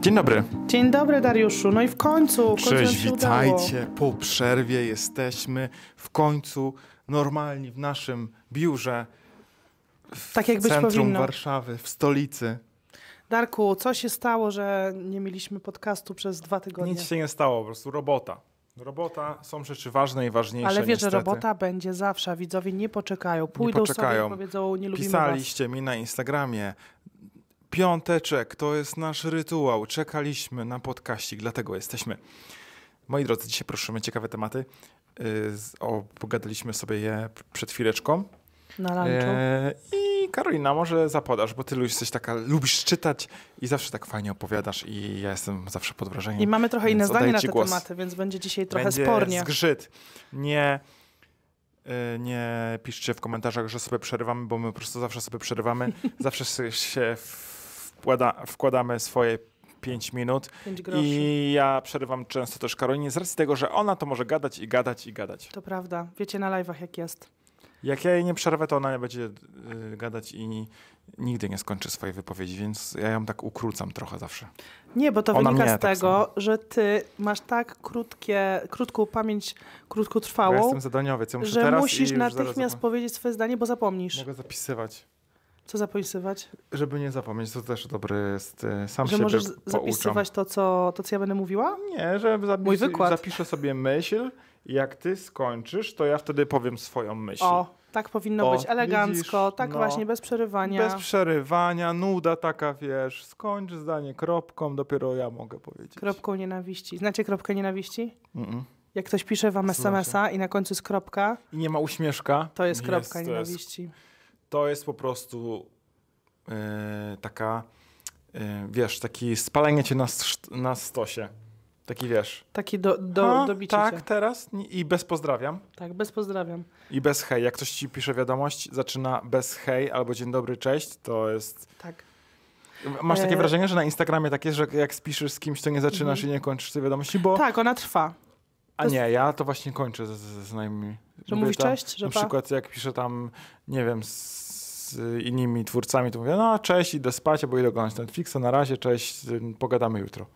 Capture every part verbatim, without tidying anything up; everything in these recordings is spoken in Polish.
Dzień dobry. Dzień dobry, Dariuszu. No i w końcu. W końcu Cześć, witajcie. Po przerwie jesteśmy w końcu normalni w naszym biurze w tak jak centrum być powinno. Warszawy, w stolicy. Darku, co się stało, że nie mieliśmy podcastu przez dwa tygodnie? Nic się nie stało, po prostu robota. Robota, są rzeczy ważne i ważniejsze. Ale wiesz, że robota będzie zawsze, widzowie nie poczekają. Pójdą nie poczekają. sobie i powiedzą, nie lubimy Pisaliście was. mi na Instagramie. Piąteczek, to jest nasz rytuał. Czekaliśmy na podcaścik, dlatego jesteśmy. Moi drodzy, dzisiaj prosimy ciekawe tematy. Yy, o, pogadaliśmy sobie je przed chwileczką. Na lunchu. E, I Karolina, może zapodasz, bo ty jesteś taka, lubisz czytać i zawsze tak fajnie opowiadasz i ja jestem zawsze pod wrażeniem. I mamy trochę inne zdanie na te głos. tematy, więc będzie dzisiaj trochę będzie spornie. Zgrzyt. Nie, nie piszcie w komentarzach, że sobie przerywamy, bo my po prostu zawsze sobie przerywamy. Zawsze się wkłada, wkładamy swoje pięć minut pięć groszy. I ja przerywam często też Karolinie z racji tego, że ona to może gadać i gadać i gadać. To prawda. Wiecie na live'ach jak jest. Jak ja jej nie przerwę, to ona nie będzie y, gadać i nigdy nie skończy swojej wypowiedzi, więc ja ją tak ukrócam trochę zawsze. Nie, bo to ona wynika z tego, tak że ty masz tak krótkie, krótką pamięć, krótkotrwałą, ja jestem zadaniowiec, ja muszę że teraz musisz natychmiast zaraz... powiedzieć swoje zdanie, bo zapomnisz. Mogę zapisywać. Co zapisywać? Żeby nie zapomnieć, to też dobry jest. Sam że siebie możesz zapisywać to co, to, co ja będę mówiła? Nie, że zapis... Mój wykład. zapiszę sobie myśl. Jak ty skończysz, to ja wtedy powiem swoją myśl. O, tak powinno o, być elegancko, widzisz, tak no, właśnie, bez przerywania. Bez przerywania, nuda taka, wiesz, skończ zdanie kropką, dopiero ja mogę powiedzieć. Kropką nienawiści. Znacie kropkę nienawiści? Mm-mm. Jak ktoś pisze wam es em es a i na końcu jest kropka. I nie ma uśmieszka. To jest kropka jest, nienawiści. To jest, to jest po prostu yy, taka, yy, wiesz, taki spalenie cię na, na stosie. Taki wiesz. Taki do, do, dobicie. Tak, teraz i bez pozdrawiam. Tak, bez pozdrawiam. I bez hej. Jak ktoś ci pisze wiadomość, zaczyna bez hej albo dzień dobry, cześć, to jest... Tak. Masz takie e... wrażenie, że na Instagramie tak jest, że jak spiszesz z kimś, to nie zaczynasz mm. i nie kończysz tej wiadomości, bo... Tak, ona trwa. A jest... nie, ja to właśnie kończę ze znajomymi. Że mówisz tam, cześć, że na przykład jak piszę tam, nie wiem, z innymi twórcami, to mówię, no cześć, idę spać, albo idę oglądać Netflixa, na razie, cześć, pogadamy jutro.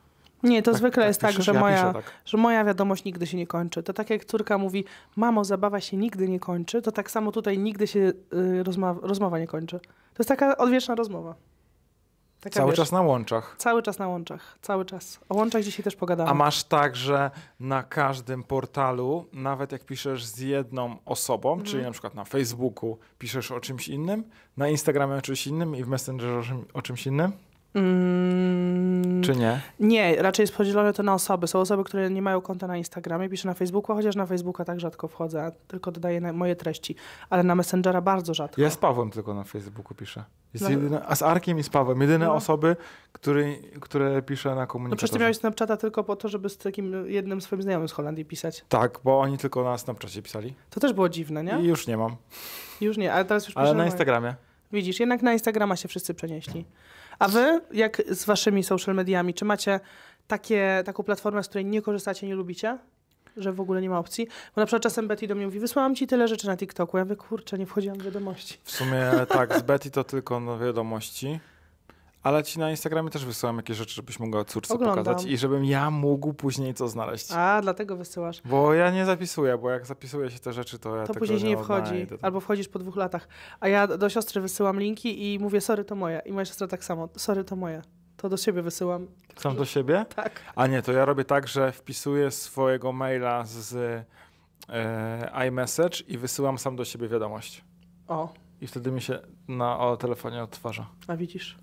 Nie, to tak, zwykle tak, jest tak, piszesz, że, ja moja, piszę, tak. że moja wiadomość nigdy się nie kończy. To tak jak córka mówi, mamo, zabawa się nigdy nie kończy, to tak samo tutaj nigdy się y, rozma rozmowa nie kończy. To jest taka odwieczna rozmowa. Taka cały wiesz, czas na łączach. Cały czas na łączach, cały czas. O łączach dzisiaj też pogadamy. A masz tak, że na każdym portalu, nawet jak piszesz z jedną osobą, mm. czyli na przykład na Facebooku piszesz o czymś innym, na Instagramie o czymś innym i w Messengerze o czymś innym? Mm, Czy nie? Nie, raczej jest podzielone to na osoby. Są osoby, które nie mają konta na Instagramie, piszę na Facebooku, chociaż na Facebooka tak rzadko wchodzę, tylko dodaję moje treści, ale na Messengera bardzo rzadko. Ja z Pawłem tylko na Facebooku piszę. Jest no. jedyne, a z Arkiem i z Pawłem. Jedyne no. osoby, który, które piszę na komunikatorze. No przecież ty miałeś Snapchata tylko po to, żeby z takim jednym swoim znajomym z Holandii pisać. Tak, bo oni tylko na Snapchacie pisali. To też było dziwne, nie? I już nie mam. Już nie, ale teraz już piszę. Ale na Instagramie. Widzisz, jednak na Instagrama się wszyscy przenieśli. A wy, jak z waszymi social mediami, czy macie takie, taką platformę, z której nie korzystacie, nie lubicie? Że w ogóle nie ma opcji? Bo na przykład czasem Betty do mnie mówi, wysłałam ci tyle rzeczy na TikToku. Ja mówię, kurczę, nie wchodziłam w wiadomości. W sumie tak, z Betty to tylko no wiadomości. Ale ci na Instagramie też wysyłam jakieś rzeczy, żebyś mogła córce Oglądam. pokazać i żebym ja mógł później co znaleźć. A, dlatego wysyłasz. Bo ja nie zapisuję, bo jak zapisuje się te rzeczy, to ja to później nie, nie wchodzi. Albo wchodzisz po dwóch latach. A ja do siostry wysyłam linki i mówię, sorry, to moje. I moja siostra tak samo, sorry, to moje. To do siebie wysyłam. Sam do siebie? Tak. A nie, to ja robię tak, że wpisuję swojego maila z e, iMessage i wysyłam sam do siebie wiadomość. O. I wtedy mi się na o telefonie odtwarza. A widzisz?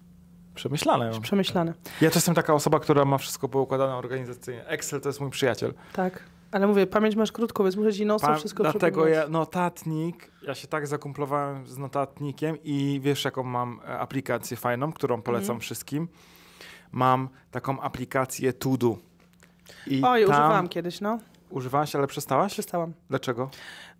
Przemyślane. Przemyślane. Ja też jestem taka osoba, która ma wszystko poukładane organizacyjnie. Excel to jest mój przyjaciel. Tak, ale mówię, pamięć masz krótką, więc muszę ci nosem wszystko przypominać. Dlatego ja, notatnik, ja się tak zakumplowałem z notatnikiem i wiesz jaką mam aplikację fajną, którą polecam mhm. wszystkim. Mam taką aplikację ToDo. I Oj, tam... używałam kiedyś, no. Używałaś, ale przestałaś? Przestałam. Dlaczego?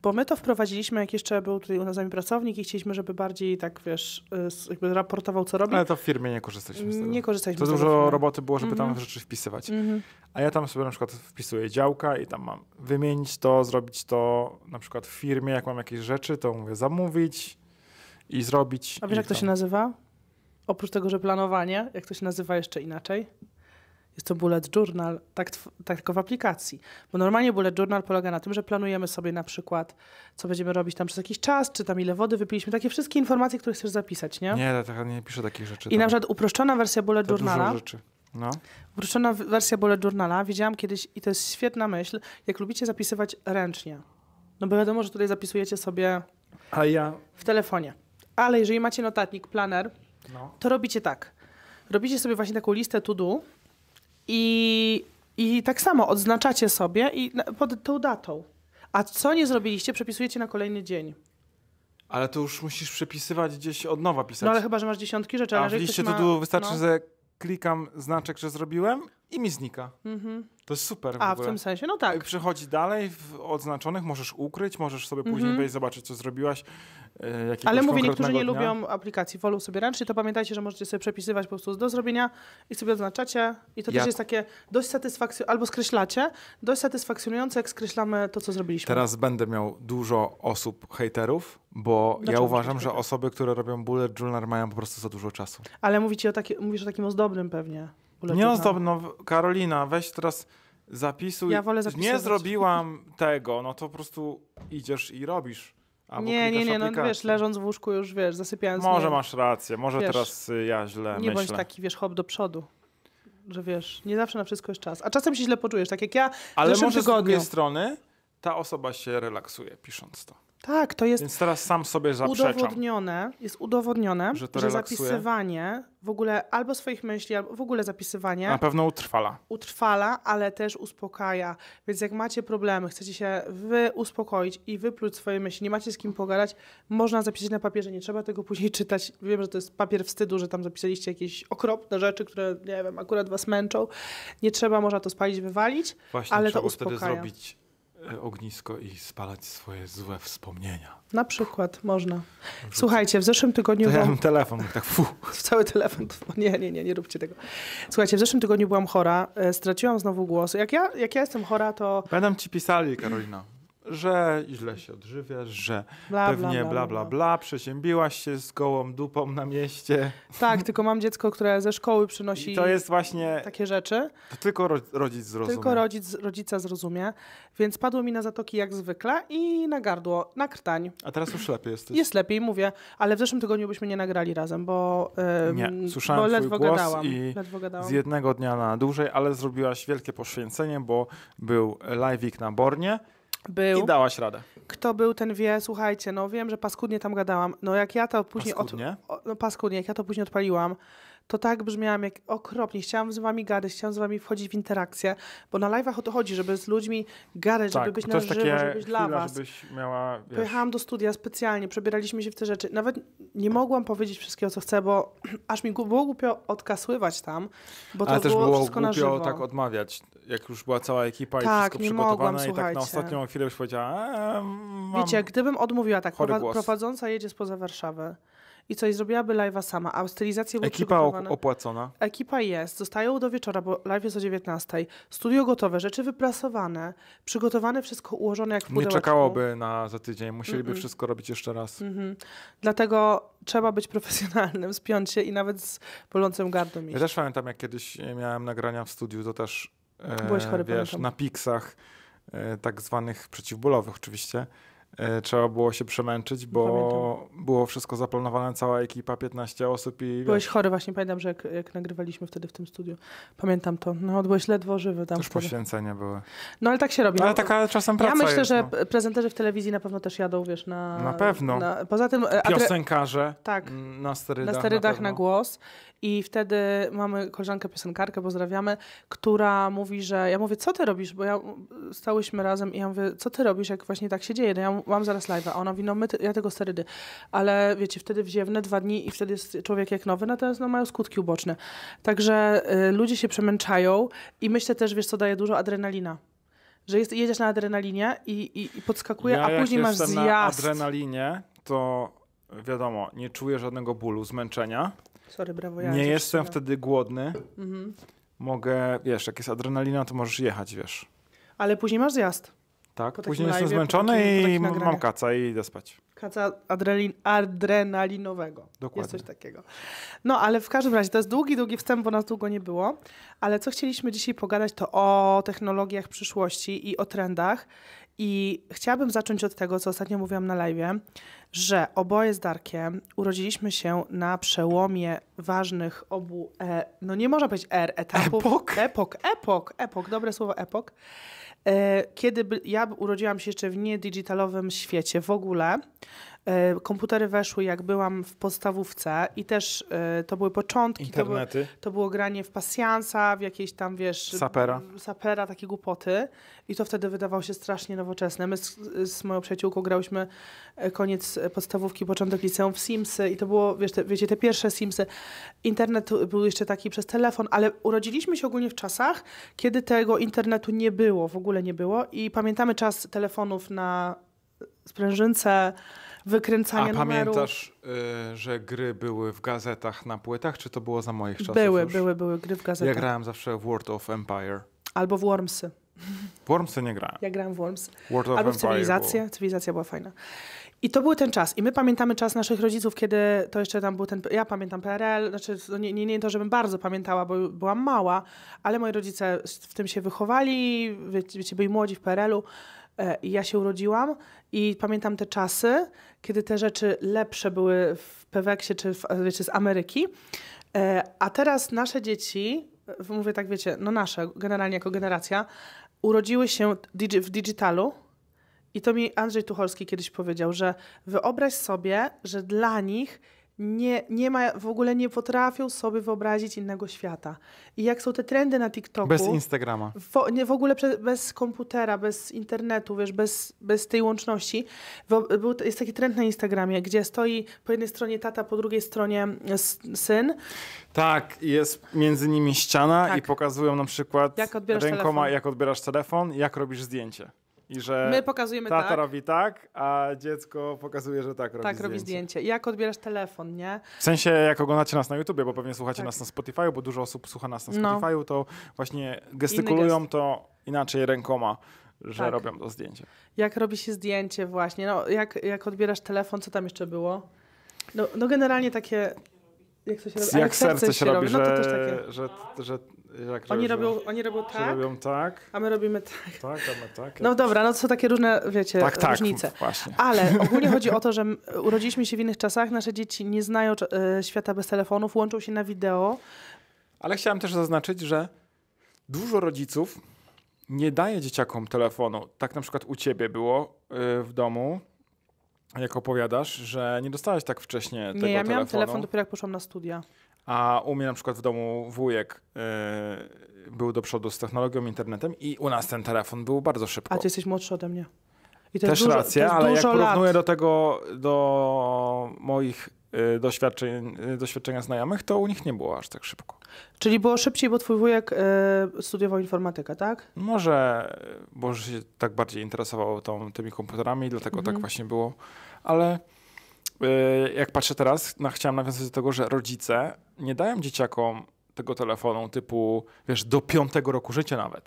Bo my to wprowadziliśmy, jak jeszcze był tutaj u nas z nami pracownik i chcieliśmy, żeby bardziej tak, wiesz, jakby raportował, co robi. Ale to w firmie nie korzystaliśmy z tego. Nie korzystaliśmy z tego. To dużo roboty było, żeby mm-hmm. tam rzeczy wpisywać. Mm-hmm. A ja tam sobie na przykład wpisuję działka i tam mam wymienić to, zrobić to na przykład w firmie, jak mam jakieś rzeczy, to mówię zamówić i zrobić. A wiesz, jak tam. to się nazywa? Oprócz tego, że planowanie, jak to się nazywa jeszcze inaczej? Jest to bullet journal, tak, tak tylko w aplikacji. Bo normalnie bullet journal polega na tym, że planujemy sobie na przykład, co będziemy robić tam przez jakiś czas, czy tam ile wody wypiliśmy, takie wszystkie informacje, które chcesz zapisać, nie? Nie, ja nie piszę takich rzeczy. I tam. Na przykład uproszczona wersja bullet to journala. Dużo rzeczy. No. Uproszczona wersja bullet journala, widziałam kiedyś, i to jest świetna myśl, jak lubicie zapisywać ręcznie. No bo wiadomo, że tutaj zapisujecie sobie A ja... w telefonie. Ale jeżeli macie notatnik, planer, no. to robicie tak. Robicie sobie właśnie taką listę to do i, i tak samo odznaczacie sobie i pod tą datą. A co nie zrobiliście, przepisujecie na kolejny dzień. Ale to już musisz przepisywać gdzieś od nowa pisać. No ale chyba, że masz dziesiątki rzeczy. Ale a w liście to do wystarczy, no. że klikam znaczek, że zrobiłem i mi znika. Mhm. To jest super w A, ogóle. w tym sensie, no tak. Przechodzi dalej, w odznaczonych możesz ukryć, możesz sobie później mm-hmm. wejść, zobaczyć, co zrobiłaś. E, Ale mówię, niektórzy nie dnia. lubią aplikacji, wolą sobie ręcznie, to pamiętajcie, że możecie sobie przepisywać po prostu do zrobienia i sobie odznaczacie. I to ja. też jest takie dość satysfakcjonujące, albo skreślacie, dość satysfakcjonujące, jak skreślamy to, co zrobiliśmy. Teraz będę miał dużo osób hejterów, bo Dlaczego ja uważam, że osoby, które robią bullet journal, mają po prostu za dużo czasu. Ale mówicie o taki, mówisz o takim ozdobnym pewnie. Nie ozdobno, no, Karolina, weź teraz zapisuj. Ja wolę zapisywać. Nie zrobiłam tego, no to po prostu idziesz i robisz. Albo nie, nie, nie, no, no wiesz, leżąc w łóżku już, wiesz, zasypiając. Może nie, masz rację, może wiesz, teraz ja źle nie myślę. Nie bądź taki, wiesz, hop do przodu, że wiesz, nie zawsze na wszystko jest czas. A czasem się źle poczujesz, tak jak ja w Ale może tygodniu. Z drugiej strony ta osoba się relaksuje pisząc to. Tak, to jest Więc teraz sam sobie udowodnione, jest udowodnione, że, to że zapisywanie w ogóle albo swoich myśli, albo w ogóle zapisywanie na pewno utrwala. Utrwala, ale też uspokaja. Więc jak macie problemy, chcecie się wy uspokoić i wypluć swoje myśli, nie macie z kim pogadać, można zapisać na papierze, nie trzeba tego później czytać. Wiem, że to jest papier wstydu, że tam zapisaliście jakieś okropne rzeczy, które, nie wiem, akurat was męczą. Nie trzeba, można to spalić, wywalić, Właśnie, ale to uspokaja. Wtedy zrobić ognisko i spalać swoje złe wspomnienia. Na przykład, można. Słuchajcie, w zeszłym tygodniu... To ja mam telefon, tak fu. Cały telefon. Nie, nie, nie, nie róbcie tego. Słuchajcie, w zeszłym tygodniu byłam chora, straciłam znowu głos. Jak ja, jak ja jestem chora, to... Będą ci pisali, Karolina, że źle się odżywiasz, że bla, pewnie bla bla, bla, bla, bla, przeziębiłaś się z gołą dupą na mieście. Tak, tylko mam dziecko, które ze szkoły przynosi I to jest właśnie, takie rzeczy. To tylko rodzic zrozumie. Tylko rodzic, rodzica zrozumie. Więc padło mi na zatoki jak zwykle i na gardło, na krtań. A teraz już lepiej jesteś. Jest lepiej, mówię, ale w zeszłym tygodniu byśmy nie nagrali razem, bo, yy, nie, słyszałem bo ledwo, głos gadałam, i ledwo gadałam. Z jednego dnia na dłużej, ale zrobiłaś wielkie poświęcenie, bo był live'ik na Bornie. Był. I dałaś radę. Kto był, ten wie. Słuchajcie, no wiem, że paskudnie tam gadałam. No jak ja to później... Paskudnie? Od, no paskudnie. Jak ja to później odpaliłam, to tak brzmiałam jak okropnie. Chciałam z wami gadać, chciałam z wami wchodzić w interakcję, bo na live'ach o to chodzi, żeby z ludźmi gadać, tak, żeby być na żywo, żeby być dla was. Żebyś miała, wiesz... Pojechałam do studia specjalnie, przebieraliśmy się w te rzeczy. Nawet nie mogłam powiedzieć wszystkiego, co chcę, bo aż mi było głupio odkasływać tam, bo to Ale było, było wszystko na żywo. Ale też było głupio tak odmawiać, jak już była cała ekipa tak, i wszystko nie przygotowane mogłam, i tak na ostatnią chwilę już powiedziała... E, mam Wiecie, gdybym odmówiła tak, prowadząca jedzie spoza Warszawy, i coś zrobiłaby live'a sama, a stylizację były przygotowane. Ekipa opłacona. Ekipa jest, zostają do wieczora, bo live jest o dziewiętnastej. Studio gotowe, rzeczy wyprasowane, przygotowane, wszystko ułożone jak w pudełeczku. Nie czekałoby na za tydzień, musieliby Mm-mm. wszystko robić jeszcze raz. Mm-hmm. Dlatego trzeba być profesjonalnym, spiąć się i nawet z bolącym gardłem iść. Ja też pamiętam, jak kiedyś miałem nagrania w studiu, to też e, Byłeś chory, wiesz, pamiętam. na piksach e, tak zwanych przeciwbólowych oczywiście. Trzeba było się przemęczyć, bo pamiętam. było wszystko zaplanowane, cała ekipa, piętnaście osób i... Byłeś chory, właśnie pamiętam, że jak, jak nagrywaliśmy wtedy w tym studiu. Pamiętam to. No, byłeś ledwo żywy tam. Też poświęcenia były. No, ale tak się robi. No, ale taka czasem praca Ja myślę, jest, że no. prezenterzy w telewizji na pewno też jadą, wiesz, na... Na pewno. Na, poza tym... Piosenkarze. Tak. Na sterydach. Na sterydach na, na głos. I wtedy mamy koleżankę piosenkarkę, pozdrawiamy, która mówi, że... Ja mówię, co ty robisz? Bo ja stałyśmy razem i ja mówię, co ty robisz, jak właśnie tak się dzieje? No, ja mam zaraz live'a. A ona mówi, no my, ja tego sterydy. Ale wiecie, wtedy wziewne dwa dni i wtedy jest człowiek jak nowy, natomiast no, mają skutki uboczne. Także y, ludzie się przemęczają i myślę też, wiesz co daje dużo? Adrenalina. Że jest, jedziesz na adrenalinie i, i, i podskakuje, ja, a później masz zjazd. Na adrenalinie, to wiadomo, nie czuję żadnego bólu, zmęczenia. Sorry, brawo, ja nie jestem wtedy głodny. Mhm. Mogę, wiesz, jak jest adrenalina, to możesz jechać, wiesz. Ale później masz zjazd. Tak, później live, jestem zmęczony po takim, po takim i nagraniach. mam kaca i idę spać. haca adrenalin, adrenalinowego. Dokładnie. Jest coś takiego. No ale w każdym razie to jest długi, długi wstęp, bo nas długo nie było. Ale co chcieliśmy dzisiaj pogadać, to o technologiach przyszłości i o trendach. I chciałabym zacząć od tego, co ostatnio mówiłam na live'ie, że oboje z Darkiem urodziliśmy się na przełomie ważnych obu, e, no nie można powiedzieć er, etapów. Epok? Epok, epok, epok, dobre słowo epok. E, kiedy by, ja urodziłam się jeszcze w niedigitalowym świecie w ogóle. E, komputery weszły, jak byłam w podstawówce i też e, to były początki. Internety. To, był, to było granie w pasjansa, w jakiejś tam, wiesz... Sapera. Sapera, takie głupoty. I to wtedy wydawało się strasznie nowoczesne. My z, z moją przyjaciółką grałyśmy koniec podstawówki, początek liceum w Simsy i to było, wiesz, te, wiecie, te pierwsze Simsy. Internet był jeszcze taki przez telefon, ale urodziliśmy się ogólnie w czasach, kiedy tego internetu nie było, w ogóle nie było i pamiętamy czas telefonów na sprężynce, wykręcania numerów. A pamiętasz, y, że gry były w gazetach na płytach, czy to było za moich czasów? Były, już? były, były gry w gazetach. Ja grałem zawsze w World of Empire. Albo w Wormsy. W Wormsy nie grałem. Ja grałem w Worms. World of Albo w Cywilizację. Było. Cywilizacja była fajna. I to był ten czas. I my pamiętamy czas naszych rodziców, kiedy to jeszcze tam był ten... Ja pamiętam P R L, znaczy nie, nie, nie to, żebym bardzo pamiętała, bo byłam mała, ale moi rodzice w tym się wychowali, wiecie, byli młodzi w P R L-u. I ja się urodziłam i pamiętam te czasy, kiedy te rzeczy lepsze były w Peweksie czy w, wiecie, z Ameryki. A teraz nasze dzieci, mówię tak, wiecie, no nasze, generalnie jako generacja, urodziły się w digitalu. I to mi Andrzej Tucholski kiedyś powiedział, że wyobraź sobie, że dla nich nie, nie ma, w ogóle nie potrafią sobie wyobrazić innego świata. I jak są te trendy na TikToku... Bez Instagrama. W, nie, w ogóle prze, bez komputera, bez internetu, wiesz, bez, bez tej łączności. Był, jest taki trend na Instagramie, gdzie stoi po jednej stronie tata, po drugiej stronie syn. Tak, jest między nimi ściana tak. I pokazują na przykład jak rękoma, telefon? Jak odbierasz telefon, jak robisz zdjęcie. I że my pokazujemy tata tak. robi tak, a dziecko pokazuje, że tak robi tak, zdjęcie. robi zdjęcie. Jak odbierasz telefon, nie? W sensie, jak oglądacie nas na YouTubie, bo pewnie słuchacie tak. nas na Spotify, bo dużo osób słucha nas na Spotify, no. to właśnie gestykulują gest. to inaczej rękoma, że tak. robią to zdjęcie. Jak robi się zdjęcie właśnie, no jak, jak odbierasz telefon, co tam jeszcze było? No, no generalnie takie... Jak, się robi? jak serce, serce się robi, robi. No to też takie. Że, że, że, jak oni, robią, robią, oni robią tak, robią tak, a my robimy tak. Tak, a my tak. No dobra, no to są takie różne, wiecie, tak, tak, różnice. Właśnie. Ale ogólnie chodzi o to, że urodziliśmy się w innych czasach, nasze dzieci nie znają e, świata bez telefonów, łączą się na wideo. Ale chciałem też zaznaczyć, że dużo rodziców nie daje dzieciakom telefonu. Tak na przykład u ciebie było y, w domu. Jak opowiadasz, że nie dostałaś tak wcześnie tego telefonu. Nie, ja miałam telefonu. telefon dopiero jak poszłam na studia. A u mnie na przykład w domu wujek yy, był do przodu z technologią, internetem i u nas ten telefon był bardzo szybko. A ty jesteś młodszy ode mnie. I to Też rację, ale jak porównuję lat. do tego, do moich yy, doświadczeń, yy, doświadczenia znajomych, to u nich nie było aż tak szybko. Czyli było szybciej, bo twój wujek yy, studiował informatykę, tak? Może, bo się tak bardziej interesował tą, tymi komputerami, dlatego mhm. tak właśnie było. Ale yy, jak patrzę teraz, no, chciałem nawiązać do tego, że rodzice nie dają dzieciakom tego telefonu typu, wiesz, do piątego roku życia nawet.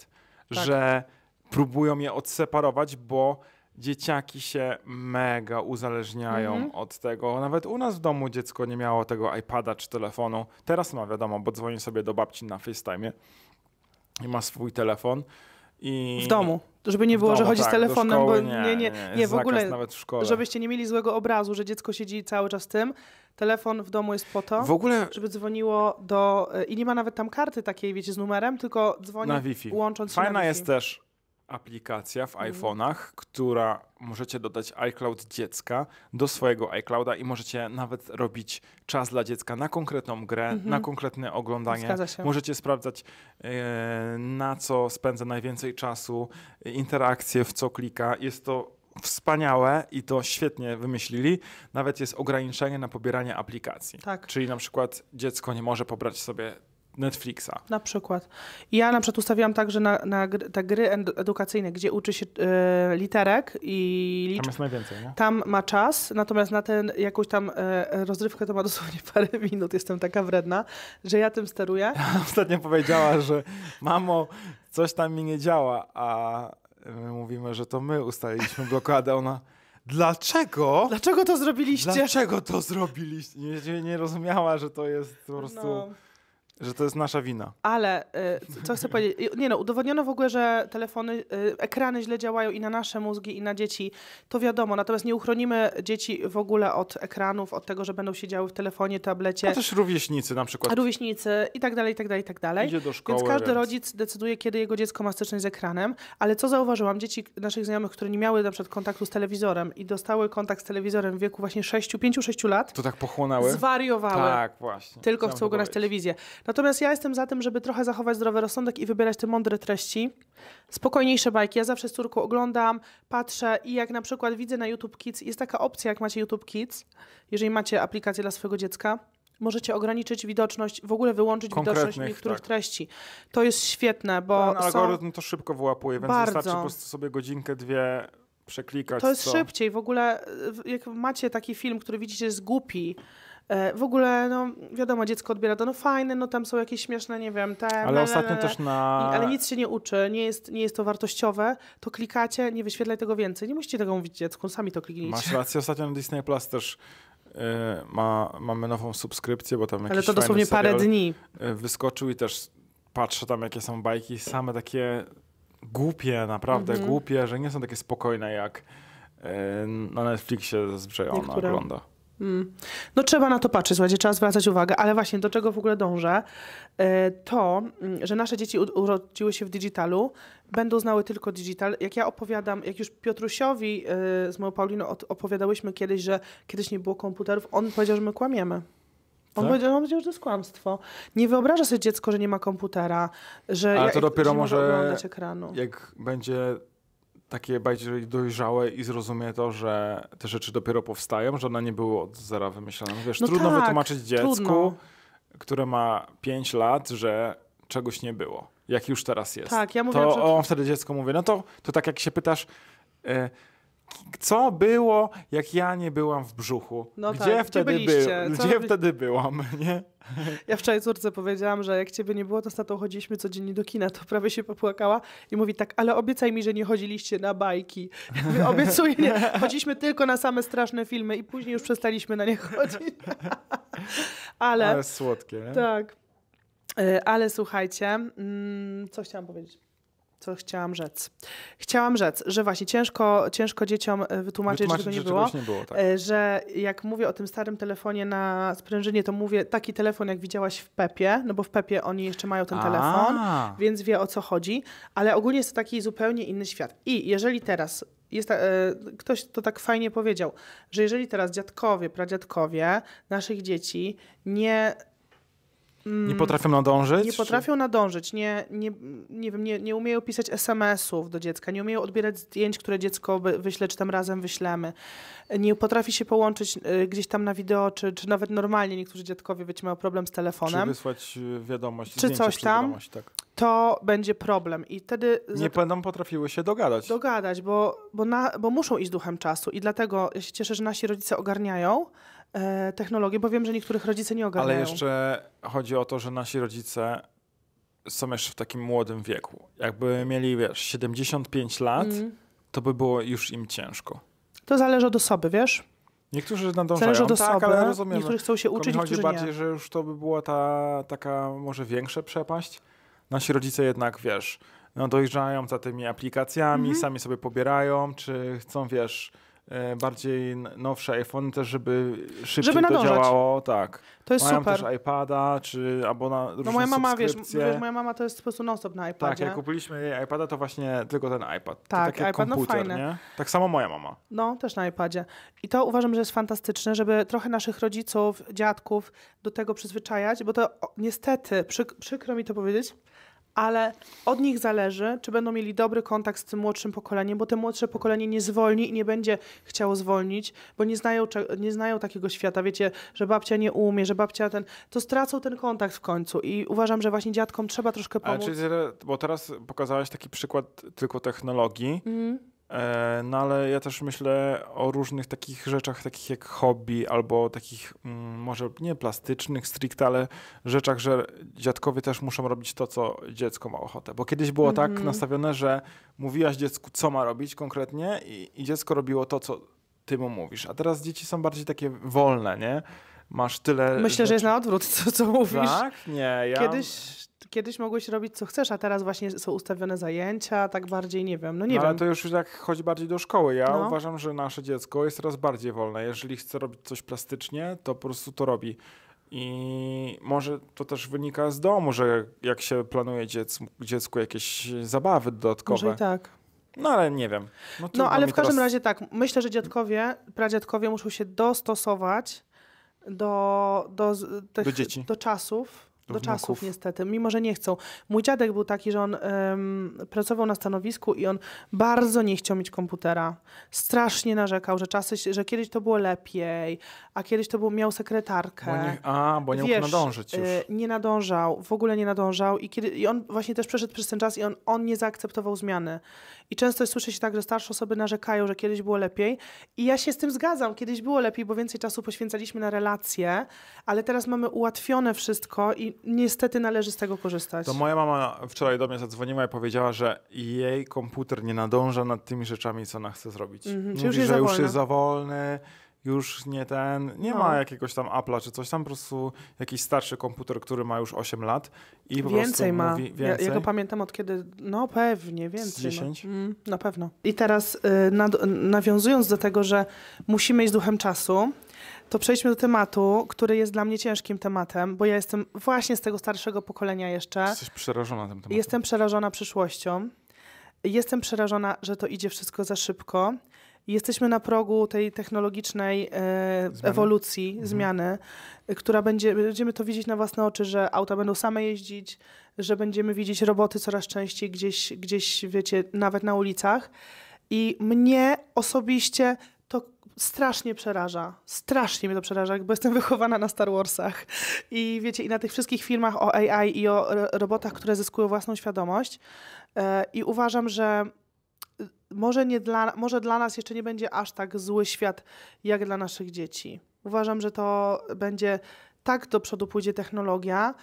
Tak. Że próbują je odseparować, bo dzieciaki się mega uzależniają mhm. od tego. Nawet u nas w domu dziecko nie miało tego iPada czy telefonu. Teraz ma, wiadomo, bo dzwoni sobie do babci na FaceTime i ma swój telefon. I w domu. Żeby nie było, domu, że chodzi tak, z telefonem, szkoły, bo nie, nie, nie, nie, nie w ogóle, nawet w szkole. Żebyście nie mieli złego obrazu, że dziecko siedzi cały czas z tym. Telefon w domu jest po to, w ogóle... żeby dzwoniło do... I nie ma nawet tam karty takiej, wiecie, z numerem, tylko dzwoni na Wi-Fi. łącząc Fajna się na Wi-Fi. jest też aplikacja w iPhone'ach, która możecie dodać iCloud dziecka do swojego iClouda i możecie nawet robić czas dla dziecka na konkretną grę, mhm. na konkretne oglądanie. Możecie sprawdzać, e, na co spędza najwięcej czasu, interakcje, w co klika. Jest to wspaniałe i to świetnie wymyślili. Nawet jest ograniczenie na pobieranie aplikacji. Tak. Czyli na przykład dziecko nie może pobrać sobie Netflixa. Na przykład. Ja na przykład ustawiłam także na, na gry, te gry edukacyjne, gdzie uczy się y, literek i liczb. Tam jest najwięcej, nie? Tam ma czas, natomiast na tę jakąś tam y, rozrywkę to ma dosłownie parę minut. Jestem taka wredna, że ja tym steruję. Ja ostatnio powiedziała, że mamo, coś tam mi nie działa, a my mówimy, że to my ustaliliśmy blokadę. Ona, Dlaczego? Dlaczego to zrobiliście? Dlaczego to zrobiliście? Nie, nie rozumiała, że to jest po prostu... No. Że to jest nasza wina. Ale y, co chcę powiedzieć, nie no, udowodniono w ogóle, że telefony, y, ekrany źle działają i na nasze mózgi, i na dzieci, to wiadomo, natomiast nie uchronimy dzieci w ogóle od ekranów, od tego, że będą siedziały w telefonie, tablecie. A też rówieśnicy na przykład. Rówieśnicy i tak dalej, i tak dalej, i tak dalej. Idzie do szkoły. Więc każdy więc... rodzic decyduje, kiedy jego dziecko ma styczność z ekranem, ale co zauważyłam, dzieci naszych znajomych, które nie miały na przykład kontaktu z telewizorem i dostały kontakt z telewizorem w wieku właśnie sześciu, pięciu, sześciu lat. To tak pochłonęły? Zwariowały. Tak, właśnie. Tylko chcą oglądać telewizję. Natomiast ja jestem za tym, żeby trochę zachować zdrowy rozsądek i wybierać te mądre treści. Spokojniejsze bajki. Ja zawsze z córką oglądam, patrzę i jak na przykład widzę na YouTube Kids, jest taka opcja, jak macie YouTube Kids, jeżeli macie aplikację dla swojego dziecka, możecie ograniczyć widoczność, w ogóle wyłączyć widoczność niektórych tak. treści. To jest świetne, bo Ten algorytm są... to szybko wyłapuje, więc bardzo. Wystarczy po prostu sobie godzinkę, dwie przeklikać. To jest co... szybciej. W ogóle jak macie taki film, który widzicie jest głupi, w ogóle, no wiadomo, dziecko odbiera to, no fajne, no tam są jakieś śmieszne, nie wiem, te... Ale ostatnio też na... I, ale nic się nie uczy, nie jest, nie jest to wartościowe, to klikacie, nie wyświetlaj tego więcej, nie musicie tego mówić dziecku, sami to kliknijcie. Masz rację, ostatnio na Disney Plus też yy, ma, mamy nową subskrypcję, bo tam jakiś ale to dosłownie parę dni wyskoczył i też patrzę tam, jakie są bajki, same takie głupie, naprawdę mhm. głupie, że nie są takie spokojne jak yy, na Netflixie zazwyczaj ona Niektóre. ogląda. Hmm. No trzeba na to patrzeć, słuchajcie, trzeba zwracać uwagę, ale właśnie do czego w ogóle dążę, to, że nasze dzieci urodziły się w digitalu, będą znały tylko digital. Jak ja opowiadam, jak już Piotrusiowi z moją Pauliną opowiadałyśmy kiedyś, że kiedyś nie było komputerów, on powiedział, że my kłamiemy. On, tak? powiedział, on powiedział, że to jest kłamstwo. Nie wyobraża sobie dziecko, że nie ma komputera, że ale to ja, dopiero że może oglądać ekranu. Jak będzie... takie bardziej dojrzałe i zrozumie to, że te rzeczy dopiero powstają, że one nie były od zera wymyślone. Wiesz, no trudno tak, wytłumaczyć dziecku, trudno. które ma pięć lat, że czegoś nie było, jak już teraz jest. Tak, ja mówię, to że... on wtedy dziecko mówi, no to, to tak jak się pytasz, e, co było, jak ja nie byłam w brzuchu? No Gdzie tak, wtedy byliście? By... Gdzie robi... wtedy byłam? Nie? Ja wczoraj córce powiedziałam, że jak ciebie nie było, to z tatą chodziliśmy codziennie do kina, to prawie się popłakała i mówi tak, ale obiecaj mi, że nie chodziliście na bajki. Ja mówię, obiecuję, nie. Chodziliśmy tylko na same straszne filmy i później już przestaliśmy na nie chodzić. Ale, ale słodkie, nie? Tak. Ale słuchajcie, co chciałam powiedzieć? Co chciałam rzec. Chciałam rzec, że właśnie ciężko, ciężko dzieciom wytłumaczyć, że tego nie było. Nie było tak. Że jak mówię o tym starym telefonie na sprężynie, to mówię taki telefon, jak widziałaś w Pepie, no bo w Pepie oni jeszcze mają ten telefon, A. więc wie o co chodzi, ale ogólnie jest to taki zupełnie inny świat. I jeżeli teraz Jest, e, ktoś to tak fajnie powiedział, że jeżeli teraz dziadkowie, pradziadkowie naszych dzieci nie... Nie potrafią nadążyć? Nie potrafią czy? nadążyć, nie, nie, nie, wiem, nie, nie umieją pisać es em esów do dziecka, nie umieją odbierać zdjęć, które dziecko wyśle, czy tam razem wyślemy. Nie potrafi się połączyć gdzieś tam na wideo, czy, czy nawet normalnie niektórzy dziadkowie wiecie, mają problem z telefonem. Czy wysłać wiadomość, czy coś tam, tak. to będzie problem. I wtedy nie będą potrafiły się dogadać. Dogadać, bo, bo, na, bo muszą iść duchem czasu i dlatego ja się cieszę, że nasi rodzice ogarniają technologię, bo wiem, że niektórych rodzice nie ogarniają. Ale jeszcze chodzi o to, że nasi rodzice są jeszcze w takim młodym wieku. Jakby mieli, wiesz, siedemdziesiąt pięć lat, mm. to by było już im ciężko. To zależy od osoby, wiesz? Niektórzy nadążają, zależy od tak, osoby, ale rozumiemy. Niektórzy chcą się uczyć, niektórzy nie. Chodzi bardziej, że już to by była ta taka może większa przepaść. Nasi rodzice jednak, wiesz, no dojeżdżają za tymi aplikacjami, mm-hmm. sami sobie pobierają, czy chcą, wiesz... bardziej nowsze iPhone też, żeby szybciej żeby to działało. Tak. To jest Mają super. też iPada, czy albo na różne no moja mama, wiesz, wiesz, moja mama to jest po prostu non-stop na iPadzie. Tak, jak kupiliśmy jej iPada, to właśnie tylko ten iPad. Tak, to iPad, komputer, no fajny. Nie? Tak samo moja mama. No, też na iPadzie. I to uważam, że jest fantastyczne, żeby trochę naszych rodziców, dziadków do tego przyzwyczajać, bo to o, niestety, przyk przykro mi to powiedzieć, ale od nich zależy, czy będą mieli dobry kontakt z tym młodszym pokoleniem, bo to młodsze pokolenie nie zwolni i nie będzie chciało zwolnić, bo nie znają, nie znają takiego świata, wiecie, że babcia nie umie, że babcia ten, to stracą ten kontakt w końcu i uważam, że właśnie dziadkom trzeba troszkę pomóc. Czyli, bo teraz pokazałaś taki przykład tylko technologii, mm. e, no ale ja też myślę o różnych takich rzeczach, takich jak hobby albo takich mm, może nie plastycznych stricte, ale rzeczach, że dziadkowie też muszą robić to, co dziecko ma ochotę. Bo kiedyś było mm-hmm. tak nastawione, że mówiłaś dziecku, co ma robić konkretnie i, i dziecko robiło to, co ty mu mówisz. A teraz dzieci są bardziej takie wolne, nie? Masz tyle... Myślę, że jest na odwrót, co, co mówisz. Tak? Nie, ja... Kiedyś... Kiedyś mogłeś robić co chcesz, a teraz właśnie są ustawione zajęcia, tak bardziej, nie wiem, no nie no, wiem. Ale to już jak chodzi bardziej do szkoły. Ja no. uważam, że nasze dziecko jest coraz bardziej wolne. Jeżeli chce robić coś plastycznie, to po prostu to robi. I może to też wynika z domu, że jak się planuje dziecku, dziecku jakieś zabawy dodatkowe. Może i tak. No ale nie wiem. No, no ale w każdym teraz... razie tak, myślę, że dziadkowie, pradziadkowie muszą się dostosować do, do, tych, do, dzieci. do czasów. Do wnuków. Czasów niestety, mimo że nie chcą. Mój dziadek był taki, że on ym, pracował na stanowisku i on bardzo nie chciał mieć komputera. Strasznie narzekał, że czasy, że kiedyś to było lepiej, a kiedyś to było, miał sekretarkę. Bo nie, a, bo nie Wiesz, mógł nadążyć już. Y, nie nadążał, w ogóle nie nadążał. I, kiedy, i on właśnie też przeszedł przez ten czas i on, on nie zaakceptował zmiany. I często słyszy się tak, że starsze osoby narzekają, że kiedyś było lepiej. I ja się z tym zgadzam. Kiedyś było lepiej, bo więcej czasu poświęcaliśmy na relacje, ale teraz mamy ułatwione wszystko i niestety należy z tego korzystać. To moja mama wczoraj do mnie zadzwoniła i powiedziała, że jej komputer nie nadąża nad tymi rzeczami, co ona chce zrobić. Mm-hmm. Mówi, już że już jest za wolny, już nie ten, nie no. ma jakiegoś tam Apple'a czy coś tam, po prostu jakiś starszy komputer, który ma już osiem lat i po więcej prostu ma. Mówi więcej. Ja, ja go pamiętam od kiedy, no pewnie więcej. dziesięć? No. Mm, na pewno. I teraz y, nad, nawiązując do tego, że musimy iść z duchem czasu, to przejdźmy do tematu, który jest dla mnie ciężkim tematem, bo ja jestem właśnie z tego starszego pokolenia jeszcze. Jesteś przerażona tym tematem. Jestem przerażona przyszłością. Jestem przerażona, że to idzie wszystko za szybko. Jesteśmy na progu tej technologicznej e, zmiany. ewolucji, mhm. zmiany, która będzie, będziemy to widzieć na własne oczy, że auta będą same jeździć, że będziemy widzieć roboty coraz częściej gdzieś, gdzieś wiecie, nawet na ulicach. I mnie osobiście to strasznie przeraża. Strasznie mnie to przeraża, bo jestem wychowana na Star Warsach. I wiecie, i na tych wszystkich filmach o A I i o robotach, które zyskują własną świadomość. E, I uważam, że może, nie dla, może dla nas jeszcze nie będzie aż tak zły świat, jak dla naszych dzieci. Uważam, że to będzie tak do przodu pójdzie technologia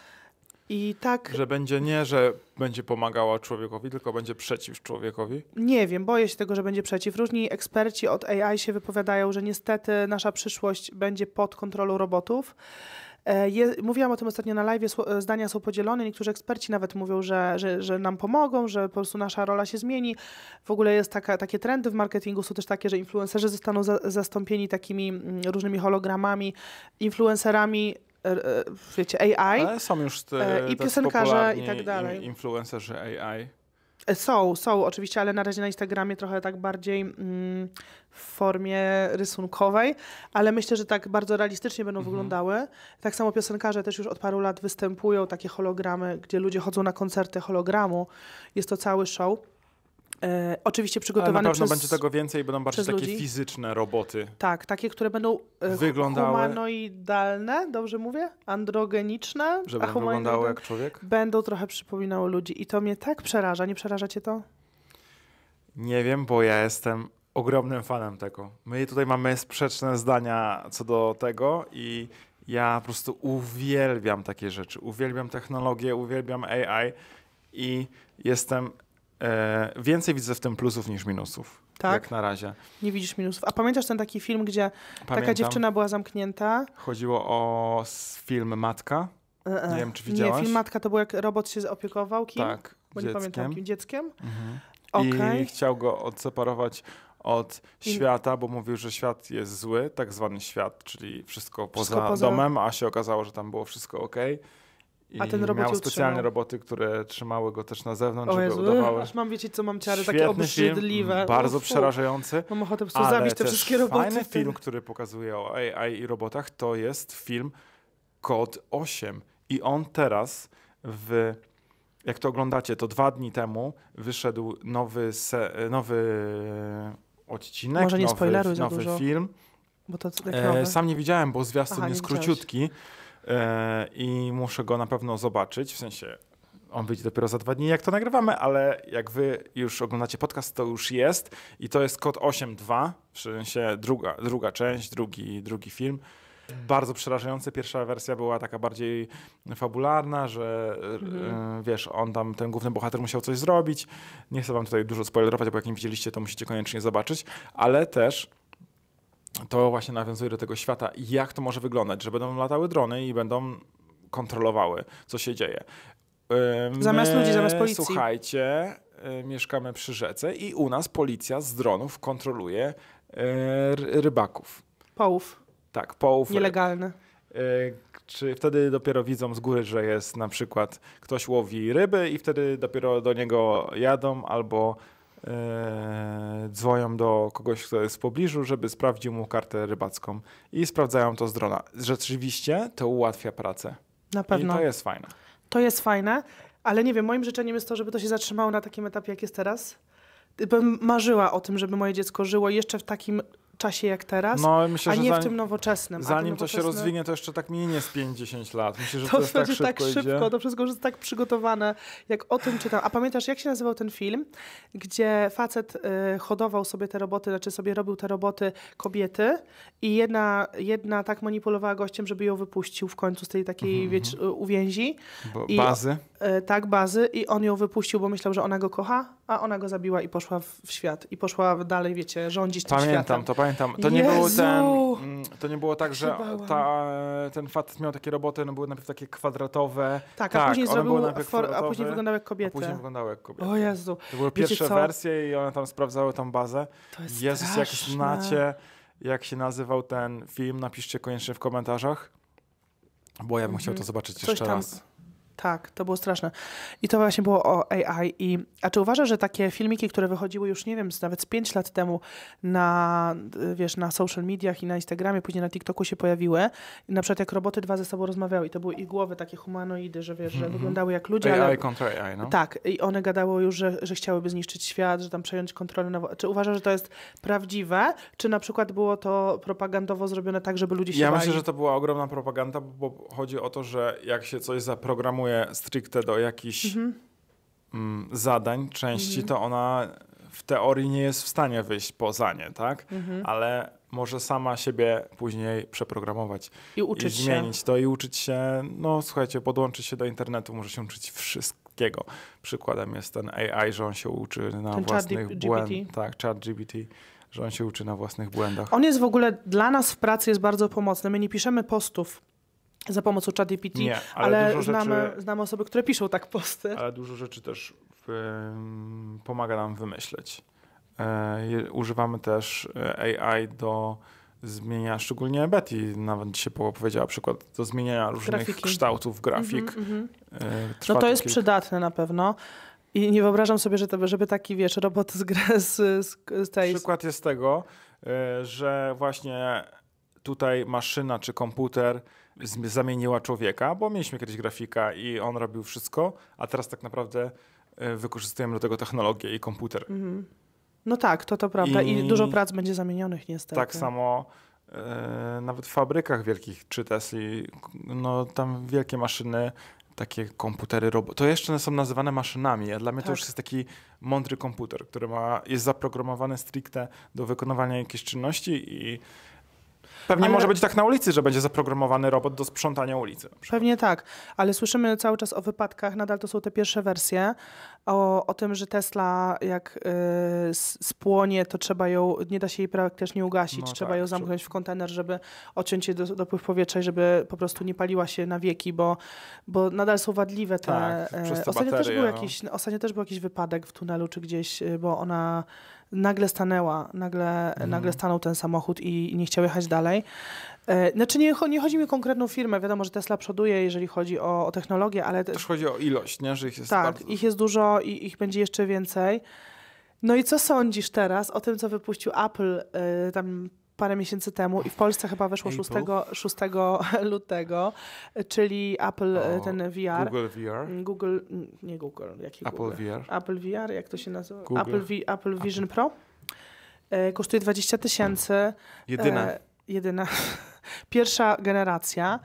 i tak... Że będzie nie, że będzie pomagała człowiekowi, tylko będzie przeciw człowiekowi? Nie wiem, boję się tego, że będzie przeciw. Różni eksperci od A I się wypowiadają, że niestety nasza przyszłość będzie pod kontrolą robotów. Je, mówiłam o tym ostatnio na live, zdania są podzielone, niektórzy eksperci nawet mówią, że, że, że nam pomogą, że po prostu nasza rola się zmieni. W ogóle jest taka, takie trendy w marketingu, są też takie, że influencerzy zostaną za, zastąpieni takimi różnymi hologramami, influencerami, wiecie, A I. Ale są już te, i piosenkarze i tak dalej. Influencerzy A I. Są, są oczywiście, ale na razie na Instagramie trochę tak bardziej mm, w formie rysunkowej, ale myślę, że tak bardzo realistycznie będą mhm. wyglądały. Tak samo piosenkarze też już od paru lat występują, takie hologramy, gdzie ludzie chodzą na koncerty hologramu. Jest to cały show. E, oczywiście przygotowane przez... na pewno przez, będzie tego więcej i będą bardziej takie ludzi. Fizyczne roboty. Tak, takie, które będą wyglądały. Humanoidalne, dobrze mówię? Androgeniczne. Że będą wyglądały jak człowiek? Będą trochę przypominały ludzi i to mnie tak przeraża. Nie przeraża cię to? Nie wiem, bo ja jestem ogromnym fanem tego. My tutaj mamy sprzeczne zdania co do tego i ja po prostu uwielbiam takie rzeczy. Uwielbiam technologię, uwielbiam A I i jestem... E, więcej widzę w tym plusów niż minusów. Tak? Jak na razie. Nie widzisz minusów. A pamiętasz ten taki film, gdzie Pamiętam. taka dziewczyna była zamknięta? Chodziło o film Matka. E -e. Nie wiem, czy widziałaś. Nie, film Matka to był jak robot się zaopiekował kim? Tak, Bo dzieckiem. nie pamiętam kim, dzieckiem. Mhm. Okay. I chciał go odseparować od I... świata, bo mówił, że świat jest zły, tak zwany świat, czyli wszystko poza, wszystko poza... domem, a się okazało, że tam było wszystko okej. Okay. I a ten robot miał specjalne utrzymał. roboty, które trzymały go też na zewnątrz, żeby udawały. Aż mam, wiecie co, mam ciary, Świetny takie obrzydliwe. Film, bardzo Uf, przerażające. Mam ochotę po prostu zabić te wszystkie roboty. Fajny film, który pokazuje o A I i robotach, to jest film Code osiem. I on teraz, w, jak to oglądacie, to dwa dni temu wyszedł nowy, se, nowy odcinek, Może nie nowy, spoileruj za nowy dużo, film. Bo to e, sam nie widziałem, bo zwiastun Aha, jest króciutki. I muszę go na pewno zobaczyć, w sensie on wyjdzie dopiero za dwa dni, jak to nagrywamy, ale jak wy już oglądacie podcast, to już jest i to jest Code osiem dwa, w sensie druga, druga część, drugi, drugi film. Bardzo przerażający. Pierwsza wersja była taka bardziej fabularna, że mhm. wiesz, on tam, ten główny bohater musiał coś zrobić. Nie chcę wam tutaj dużo spoilerować, bo jak nie widzieliście, to musicie koniecznie zobaczyć, ale też to właśnie nawiązuje do tego świata, jak to może wyglądać, że będą latały drony i będą kontrolowały, co się dzieje. My, zamiast ludzi, zamiast policji. Słuchajcie, mieszkamy przy rzece i u nas policja z dronów kontroluje rybaków. Połów. Tak, połów. Nielegalne. Ryb. Czy wtedy dopiero widzą z góry, że jest na przykład ktoś łowi ryby i wtedy dopiero do niego jadą albo yy, dzwonią do kogoś, kto jest w pobliżu, żeby sprawdził mu kartę rybacką i sprawdzają to z drona. Rzeczywiście to ułatwia pracę. Na pewno. I to jest fajne. To jest fajne, ale nie wiem, moim życzeniem jest to, żeby to się zatrzymało na takim etapie, jak jest teraz. Bym marzyła o tym, żeby moje dziecko żyło jeszcze w takim czasie jak teraz, no, myślę, a nie zanim, w tym nowoczesnym. Zanim tym nowoczesny... to się rozwinie, to jeszcze tak minie z pięć dziesięć lat. Myślę, że to, to jest tak szybko, tak szybko idzie. To wszystko już jest tak przygotowane, jak o tym czytam. A pamiętasz, jak się nazywał ten film, gdzie facet y, hodował sobie te roboty, znaczy sobie robił te roboty kobiety i jedna, jedna tak manipulowała gościem, żeby ją wypuścił w końcu z tej takiej mm -hmm. uwięzi. Bo, I, bazy? Y, tak, bazy. I on ją wypuścił, bo myślał, że ona go kocha, a ona go zabiła i poszła w świat. I poszła dalej, wiecie, rządzić tym Pamiętam, światem. To Pamiętam, to nie, był ten, to nie było tak, że ta, ten facet miał takie roboty, one były najpierw takie kwadratowe. Tak, tak a później zrobił, a później wyglądały jak kobiety. A później wyglądały jak kobiety. O Jezu. To były Wiecie pierwsze co? wersje i one tam sprawdzały tą bazę. To jest Jezus, straszne. Jak znacie, jak się nazywał ten film, napiszcie koniecznie w komentarzach, bo ja bym mhm. chciał to zobaczyć Coś jeszcze tam. raz. Tak, to było straszne. I to właśnie było o A I. I, a czy uważasz, że takie filmiki, które wychodziły już, nie wiem, nawet z pięć lat temu na, wiesz, na social mediach i na Instagramie, później na TikToku się pojawiły, na przykład jak roboty dwa ze sobą rozmawiały i to były ich głowy, takie humanoidy, że wiesz, że mm-hmm. wyglądały jak ludzie, ale... A I kontra A I, no. Tak, i one gadały już, że, że chciałyby zniszczyć świat, że tam przejąć kontrolę. Na... Czy uważasz, że to jest prawdziwe? Czy na przykład było to propagandowo zrobione tak, żeby ludzie się Ja bali? Myślę, że to była ogromna propaganda, bo chodzi o to, że jak się coś zaprogramuje stricte do jakichś mhm. mm, zadań, części, mhm. to ona w teorii nie jest w stanie wyjść poza nie, tak? Mhm. Ale może sama siebie później przeprogramować. I uczyć i zmienić się. to i uczyć się, no słuchajcie, podłączyć się do internetu, może się uczyć wszystkiego. Przykładem jest ten A I, że on się uczy na ten własnych błędach. Tak, ChatGPT. Że on się uczy na własnych błędach. On jest w ogóle, dla nas w pracy jest bardzo pomocny. My nie piszemy postów za pomocą ChatGPT, ale, ale znamy, rzeczy, znamy osoby, które piszą tak posty. Ale dużo rzeczy też y, pomaga nam wymyśleć. Y, używamy też A I do zmienia, szczególnie Betty nawet dzisiaj powiedziała przykład, do zmieniania różnych Grafiki. kształtów, grafik. Mm-hmm, mm-hmm. Y, no to jest kilk... przydatne na pewno. I nie wyobrażam sobie, że to, żeby taki, wiesz, robot z, z, z tej... Przykład jest tego, y, że właśnie tutaj maszyna czy komputer zamieniła człowieka, bo mieliśmy kiedyś grafika i on robił wszystko, a teraz tak naprawdę wykorzystujemy do tego technologię i komputer. Mm-hmm. No tak, to to prawda. I, I dużo prac będzie zamienionych niestety. Tak samo e, nawet w fabrykach wielkich czy Tesli, no tam wielkie maszyny, takie komputery, roboty. To jeszcze są nazywane maszynami, a dla mnie tak. to już jest taki mądry komputer, który ma, jest zaprogramowany stricte do wykonywania jakiejś czynności i Pewnie ale... może być tak na ulicy, że będzie zaprogramowany robot do sprzątania ulicy. Pewnie tak, ale słyszymy cały czas o wypadkach, nadal to są te pierwsze wersje, o, o tym, że Tesla jak y, spłonie, to trzeba ją, nie da się jej praktycznie ugasić, no trzeba tak, ją zamknąć czy... w kontener, żeby odciąć jej do, dopływ powietrza i żeby po prostu nie paliła się na wieki, bo, bo nadal są wadliwe te... Tak, e, przez te ostatnio, baterie, też był no. jakiś, ostatnio też był jakiś wypadek w tunelu czy gdzieś, bo ona... Nagle stanęła, nagle, mm. nagle stanął ten samochód i nie chciał jechać dalej. Znaczy nie, nie chodzi mi o konkretną firmę, wiadomo, że Tesla przoduje, jeżeli chodzi o, o technologię, ale... Też chodzi o ilość, nie? Że ich jest tak, bardzo... ich jest dużo i ich będzie jeszcze więcej. No i co sądzisz teraz o tym, co wypuścił Apple y, tam parę miesięcy temu i w Polsce chyba weszło szóstego lutego, czyli Apple, o, ten V R. Google V R. Google, nie Google, jaki Apple Google? V R. Apple V R, jak to się nazywa? Google. Apple, v, Apple Vision Apple. Pro. E, kosztuje dwadzieścia tysięcy. Jedyna. E, jedyna. Pierwsza generacja.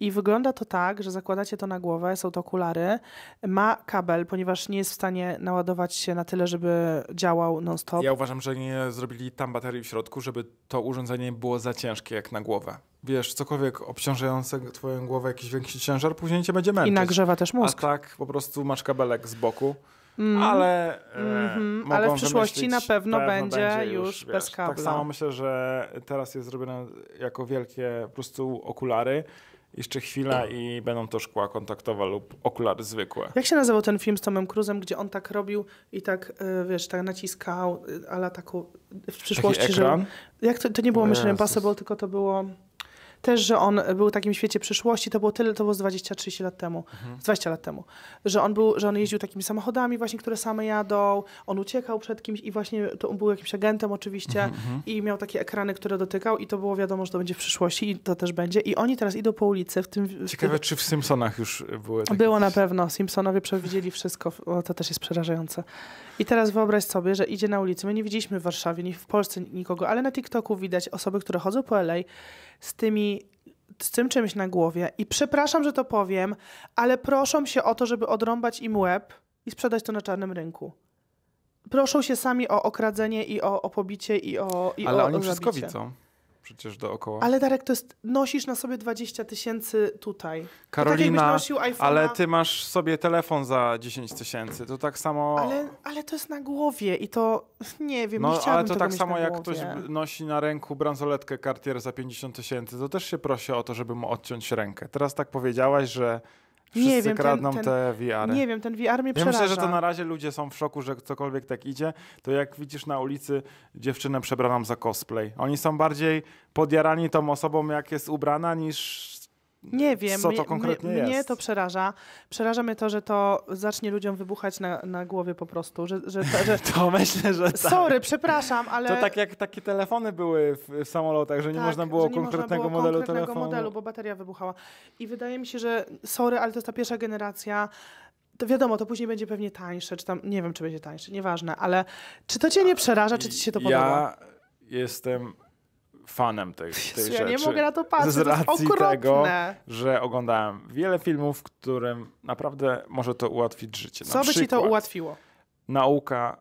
I wygląda to tak, że zakładacie to na głowę, są to okulary, ma kabel, ponieważ nie jest w stanie naładować się na tyle, żeby działał non-stop. Ja uważam, że nie zrobili tam baterii w środku, żeby to urządzenie było za ciężkie jak na głowę. Wiesz, cokolwiek obciążające twoją głowę, jakiś większy ciężar, później cię będzie męczyć. I nagrzewa też mózg. A tak po prostu masz kabelek z boku. Mm. Ale, mm-hmm. e, ale w przyszłości na pewno, pewno będzie, będzie już, już bez wiesz, kabla. Tak samo myślę, że teraz jest zrobione jako wielkie po prostu okulary. Jeszcze chwila i będą to szkła kontaktowe lub okulary zwykłe. Jak się nazywał ten film z Tomem Cruzem, gdzie on tak robił i tak, wiesz, tak naciskał, ale taką w przyszłości, taki ekran? Że... Jak to, to nie było Mission Impossible, tylko to było... Też, że on był w takim świecie przyszłości, to było tyle, to było z dwadzieścia trzydzieści lat temu, mhm. dwadzieścia lat temu, że on, był, że on jeździł takimi samochodami właśnie, które same jadą, on uciekał przed kimś i właśnie to on był jakimś agentem oczywiście mhm. i miał takie ekrany, które dotykał i to było wiadomo, że to będzie w przyszłości i to też będzie i oni teraz idą po ulicy w tym... W Ciekawe, czy w Simpsonach już były takie... Było na pewno, Simpsonowie przewidzieli wszystko, o, to też jest przerażające. I teraz wyobraź sobie, że idzie na ulicy, my nie widzieliśmy w Warszawie, nie w Polsce nikogo, ale na TikToku widać osoby, które chodzą po L A z tymi, z tym czymś na głowie i przepraszam, że to powiem, ale proszą się o to, żeby odrąbać im łeb i sprzedać to na czarnym rynku. Proszą się sami o okradzenie i o, o pobicie i o i Ale o, oni o wszystko widzą. Przecież dookoła. Ale Darek, to jest, nosisz na sobie dwadzieścia tysięcy tutaj. Karolina, tak ale ty masz sobie telefon za dziesięć tysięcy. To tak samo... Ale, ale to jest na głowie i to... Nie wiem, no, nie chciałabym ale to tak samo jak ktoś nosi na ręku bransoletkę Cartier za pięćdziesiąt tysięcy, to też się prosi o to, żeby mu odciąć rękę. Teraz tak powiedziałaś, że... Wszyscy nie wiem, kradną ten, ten, te V R-y. Nie wiem, ten V R mnie ja przeraża. Myślę, że to na razie ludzie są w szoku, że cokolwiek tak idzie, to jak widzisz na ulicy dziewczynę przebraną za cosplay. Oni są bardziej podjarani tą osobą, jak jest ubrana, niż nie wiem, co to konkretnie mnie, jest. Mnie to przeraża. Przeraża mnie to, że to zacznie ludziom wybuchać na, na głowie po prostu. Że, że, to, że... to myślę, że tak. Sorry, przepraszam, ale... To tak jak takie telefony były w samolotach, że tak, nie można było nie konkretnego, można było modelu, konkretnego telefonu. modelu, bo bateria wybuchała. I wydaje mi się, że sorry, ale to jest ta pierwsza generacja. To wiadomo, to później będzie pewnie tańsze, czy tam, nie wiem, czy będzie tańsze, nieważne, ale czy to cię nie przeraża, czy ci się to ja podoba? Ja jestem... fanem tej, tej rzeczy. Ja nie mogę na to patrzeć, z racji to jest okropne. Tego, że oglądałem wiele filmów, w którym naprawdę może to ułatwić życie. Co na by przykład, ci to ułatwiło? Nauka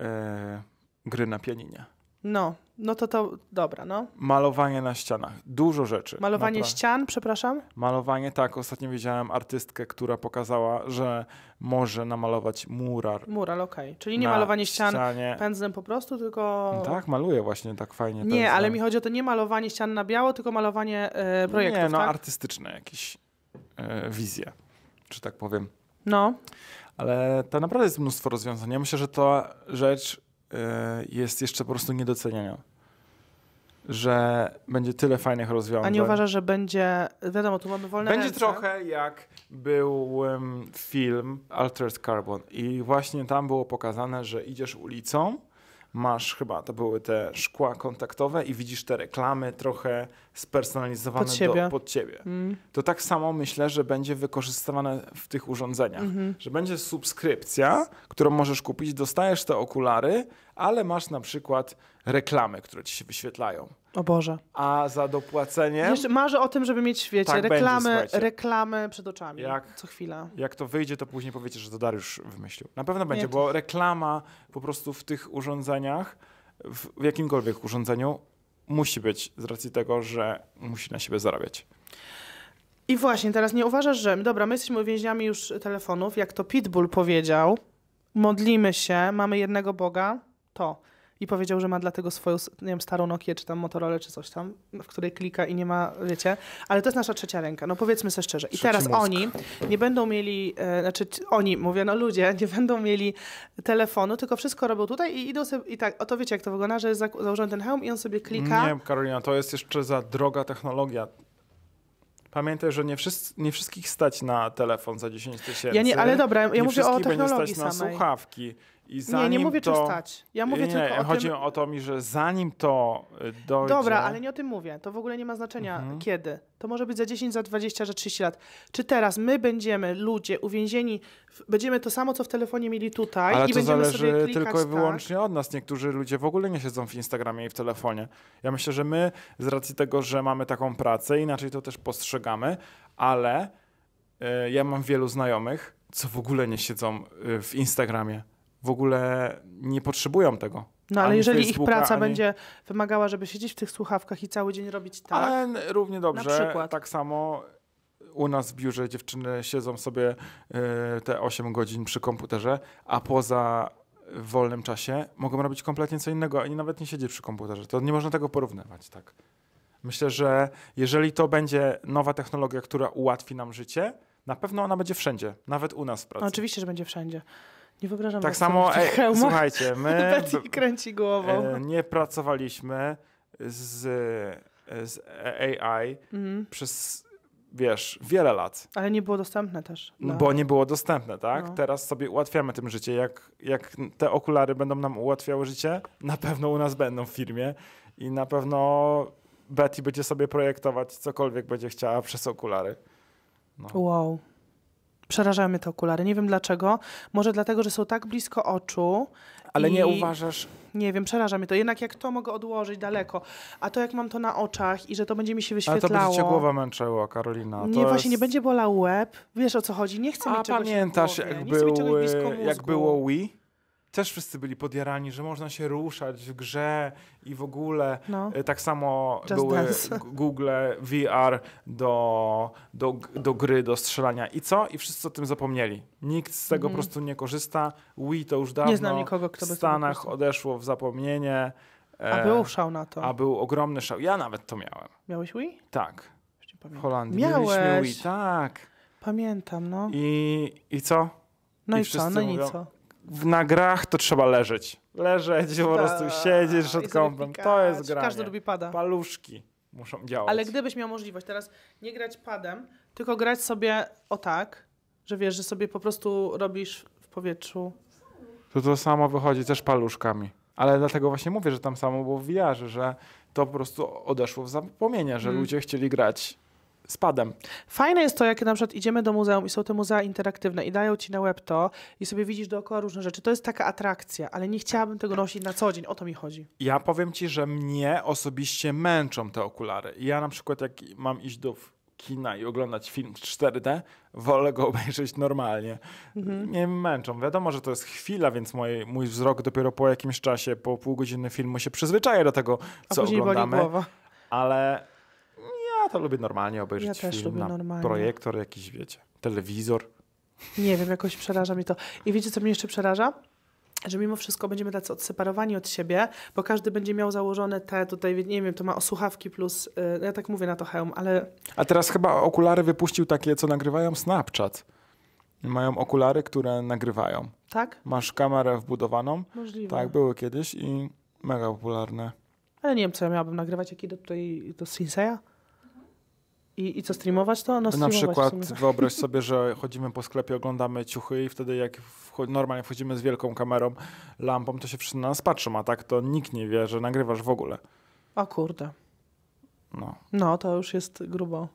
e, gry na pianinie. No, no to to dobra, no. Malowanie na ścianach, dużo rzeczy. Malowanie naprawdę. ścian, przepraszam? Malowanie, tak. Ostatnio widziałem artystkę, która pokazała, że może namalować mural. Mural, okej. Okay. Czyli nie malowanie ścian ścianie. pędzlem po prostu, tylko... No tak, maluje właśnie tak fajnie. Nie, pędzlem. Ale mi chodzi o to nie malowanie ścian na biało, tylko malowanie e, projektów, Nie, no tak? artystyczne jakieś e, wizje, czy tak powiem. No. Ale to naprawdę jest mnóstwo rozwiązań. Ja myślę, że ta rzecz... jest jeszcze po prostu niedoceniania. Że będzie tyle fajnych rozwiązań. A nie uważasz, że będzie... Wiadomo, tu mamy wolne Będzie ręce. Trochę jak był um, film Altered Carbon i właśnie tam było pokazane, że idziesz ulicą, masz chyba, to były te szkła kontaktowe i widzisz te reklamy trochę spersonalizowane pod ciebie. Do, pod ciebie. Mm. To tak samo myślę, że będzie wykorzystywane w tych urządzeniach. Mm-hmm. Że będzie subskrypcja, którą możesz kupić, dostajesz te okulary, ale masz na przykład reklamy, które ci się wyświetlają. O Boże. A za dopłacenie... Jeszcze marzę o tym, żeby mieć, wiecie, tak reklamy, będzie, reklamy przed oczami. Jak, co chwila. Jak to wyjdzie, to później powiecie, że to Dariusz wymyślił. Na pewno będzie, Nie, to... bo reklama po prostu w tych urządzeniach, w jakimkolwiek urządzeniu, musi być z racji tego, że musi na siebie zarabiać. I właśnie, teraz nie uważasz, że... Dobra, my jesteśmy więźniami już telefonów, jak to Pitbull powiedział, modlimy się, mamy jednego Boga, to... I powiedział, że ma dlatego swoją, nie wiem, starą Nokię, czy tam Motorola, czy coś tam, w której klika i nie ma, wiecie. Ale to jest nasza trzecia ręka, no powiedzmy sobie szczerze. I teraz oni nie będą mieli, e, znaczy oni, mówię, no ludzie, nie będą mieli telefonu, tylko wszystko robią tutaj i idą sobie, i tak, o to wiecie, jak to wygląda, że jest za, założony ten hełm i on sobie klika. Nie, Karolina, to jest jeszcze za droga technologia. Pamiętaj, że nie, wszyscy, nie wszystkich stać na telefon za dziesięć tysięcy. Ja nie, ale dobra, ja nie mówię o technologii stać samej. Na słuchawki. I zanim nie, nie mówię, to... czy stać. Ja mówię nie, tylko o chodzi tym... o to mi, że zanim to dojdzie... Dobra, ale nie o tym mówię. To w ogóle nie ma znaczenia, mhm. kiedy. To może być za dziesięć, za dwadzieścia, za trzydzieści lat. Czy teraz my będziemy, ludzie, uwięzieni, w... będziemy to samo, co w telefonie mieli tutaj ale i będziemy sobie klikać. Ale to zależy tylko i wyłącznie tak? od nas. Niektórzy ludzie w ogóle nie siedzą w Instagramie i w telefonie. Ja myślę, że my z racji tego, że mamy taką pracę, inaczej to też postrzegamy, ale y, ja mam wielu znajomych, co w ogóle nie siedzą y, w Instagramie. W ogóle nie potrzebują tego. No ale jeżeli ich praca będzie wymagała, żeby siedzieć w tych słuchawkach i cały dzień robić tak. Ale równie dobrze, tak samo u nas w biurze dziewczyny siedzą sobie te osiem godzin przy komputerze, a poza w wolnym czasie mogą robić kompletnie co innego, a nie nawet nie siedzieć przy komputerze. To nie można tego porównywać, tak. Myślę, że jeżeli to będzie nowa technologia, która ułatwi nam życie, na pewno ona będzie wszędzie, nawet u nas w pracy. No, oczywiście, że będzie wszędzie. Nie wyobrażam tak samo, ej, słuchajcie, my Betty kręci głową. E, nie pracowaliśmy z, z A I mm. przez, wiesz, wiele lat. Ale nie było dostępne też. No. Bo nie było dostępne, tak? No. Teraz sobie ułatwiamy tym życie. Jak, jak te okulary będą nam ułatwiały życie, na pewno u nas będą w firmie i na pewno Betty będzie sobie projektować cokolwiek będzie chciała przez okulary. No. Wow. Przerażają mnie te okulary. Nie wiem dlaczego. Może dlatego, że są tak blisko oczu. Ale nie uważasz... Nie wiem, przeraża mnie to. Jednak jak to mogę odłożyć daleko, a to jak mam to na oczach i że to będzie mi się wyświetlało... Ale to będzie cię głowa męczyła, Karolina. Nie, to właśnie jest... nie będzie bolał łeb. Wiesz, o co chodzi. Nie chcę a, mieć czegoś pamiętasz, w jak, był, jak było Wii? Też wszyscy byli podjarani, że można się ruszać w grze i w ogóle. No. Tak samo Just były dance. Google V R do, do, do gry, do strzelania. I co? I wszyscy o tym zapomnieli. Nikt z tego mm. po prostu nie korzysta. Wii to już dawno nie znam nikogo, kto w Stanach odeszło w zapomnienie. A był szał na to. A był ogromny szał. Ja nawet to miałem. Miałeś Wii? Tak. W Holandii. Miałeś. Mieliśmy Wii, tak. Pamiętam, no. I, i co? No i, i co? No i co? Na grach to trzeba leżeć. Leżeć, po prostu siedzieć przed kompem. To jest granie. Każdy lubi pada. Paluszki muszą działać. Ale gdybyś miał możliwość teraz nie grać padem, tylko grać sobie o tak, że wiesz, że sobie po prostu robisz w powietrzu. To to samo wychodzi też paluszkami. Ale dlatego właśnie mówię, że tam samo było w V R-ze, że to po prostu odeszło w zapomnienie, że hmm. ludzie chcieli grać z padem. Fajne jest to, jak na przykład idziemy do muzeum i są te muzea interaktywne i dają ci na łeb to i sobie widzisz dookoła różne rzeczy. To jest taka atrakcja, ale nie chciałabym tego nosić na co dzień. O to mi chodzi. Ja powiem ci, że mnie osobiście męczą te okulary. Ja na przykład jak mam iść do kina i oglądać film cztery D, wolę go obejrzeć normalnie. Mhm. Nie męczą. Wiadomo, że to jest chwila, więc mój, mój wzrok dopiero po jakimś czasie, po pół godziny filmu się przyzwyczaja do tego, co oglądamy. Ale ja to lubię normalnie obejrzeć ja też film lubię na normalnie. Projektor jakiś, wiecie, telewizor. Nie wiem, jakoś przeraża mnie to. I wiecie, co mnie jeszcze przeraża? Że mimo wszystko będziemy tacy odseparowani od siebie, bo każdy będzie miał założone te tutaj, nie wiem, to ma słuchawki plus, yy, ja tak mówię na to hełm, ale... A teraz chyba okulary wypuścił takie, co nagrywają Snapchat. Mają okulary, które nagrywają. Tak? Masz kamerę wbudowaną. Możliwe. Tak, były kiedyś i mega popularne. Ale nie wiem, co ja miałabym nagrywać, jak idę tutaj do Sinseya. I, I co, streamować to? No, na przykład wyobraź sobie, że chodzimy po sklepie, oglądamy ciuchy i wtedy jak wcho- normalnie wchodzimy z wielką kamerą, lampą, to się wszyscy na nas patrzą, a tak to nikt nie wie, że nagrywasz w ogóle. O kurde. No, no to już jest grubo.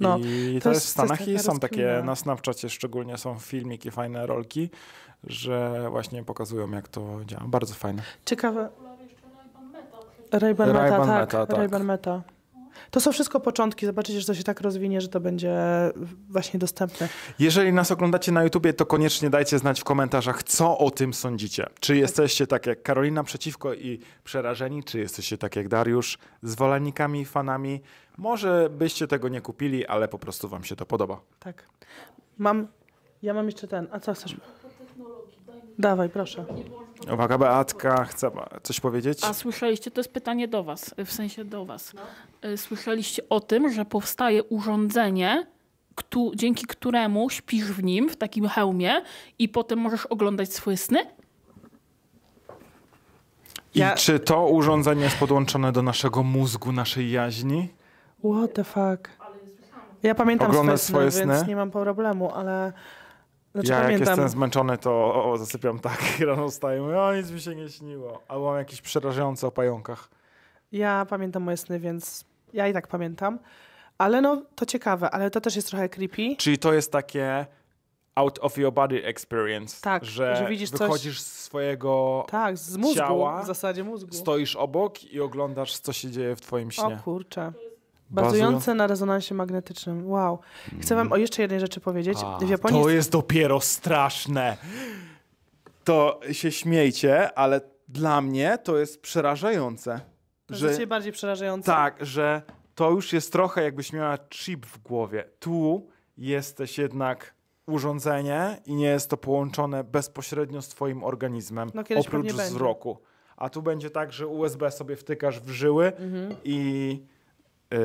No, I to jest w Stanach i są takie, na Snapchacie szczególnie są filmiki, fajne rolki, że właśnie pokazują, jak to działa. Bardzo fajne. Ciekawe. Ray-Ban Meta. Ray-Ban Meta, tak. Ray-Ban Meta. To są wszystko początki. Zobaczycie, że to się tak rozwinie, że to będzie właśnie dostępne. Jeżeli nas oglądacie na YouTubie, to koniecznie dajcie znać w komentarzach, co o tym sądzicie. Czy jesteście tak jak Karolina przeciwko i przerażeni, czy jesteście tak jak Dariusz, zwolennikami, fanami. Może byście tego nie kupili, ale po prostu wam się to podoba. Tak. Mam, ja mam jeszcze ten. A co chcesz? Dawaj, proszę. Uwaga, Beatka chce coś powiedzieć. A słyszeliście, to jest pytanie do was, w sensie do was. No. Słyszeliście o tym, że powstaje urządzenie, któ- dzięki któremu śpisz w nim, w takim hełmie i potem możesz oglądać swoje sny? I ja... czy to urządzenie jest podłączone do naszego mózgu, naszej jaźni? What the fuck? Ja pamiętam swoje, swoje sny, sny, więc nie mam problemu, ale... Znaczy, ja pamiętam. Jak jestem zmęczony, to o, o, zasypiam tak, rano wstaję, mówię, o nic mi się nie śniło. Albo mam jakieś przerażające o pająkach. Ja pamiętam moje sny, więc ja i tak pamiętam. Ale no, to ciekawe, ale to też jest trochę creepy. Czyli to jest takie out of your body experience. Tak, że, że widzisz wychodzisz coś... z swojego tak, z mózgu, ciała, w zasadzie mózgu. Stoisz obok i oglądasz, co się dzieje w twoim śnie. O kurczę. Bazujące na rezonansie magnetycznym. Wow. Chcę wam o jeszcze jednej rzeczy powiedzieć. A, w Japonii to jest... jest dopiero straszne. To się śmiejcie, ale dla mnie to jest przerażające. To jest że... bardziej przerażające. Tak, że to już jest trochę jakbyś miała chip w głowie. Tu jesteś jednak urządzenie i nie jest to połączone bezpośrednio z twoim organizmem, no, oprócz wzroku. Będzie. A tu będzie tak, że U S B sobie wtykasz w żyły mhm. i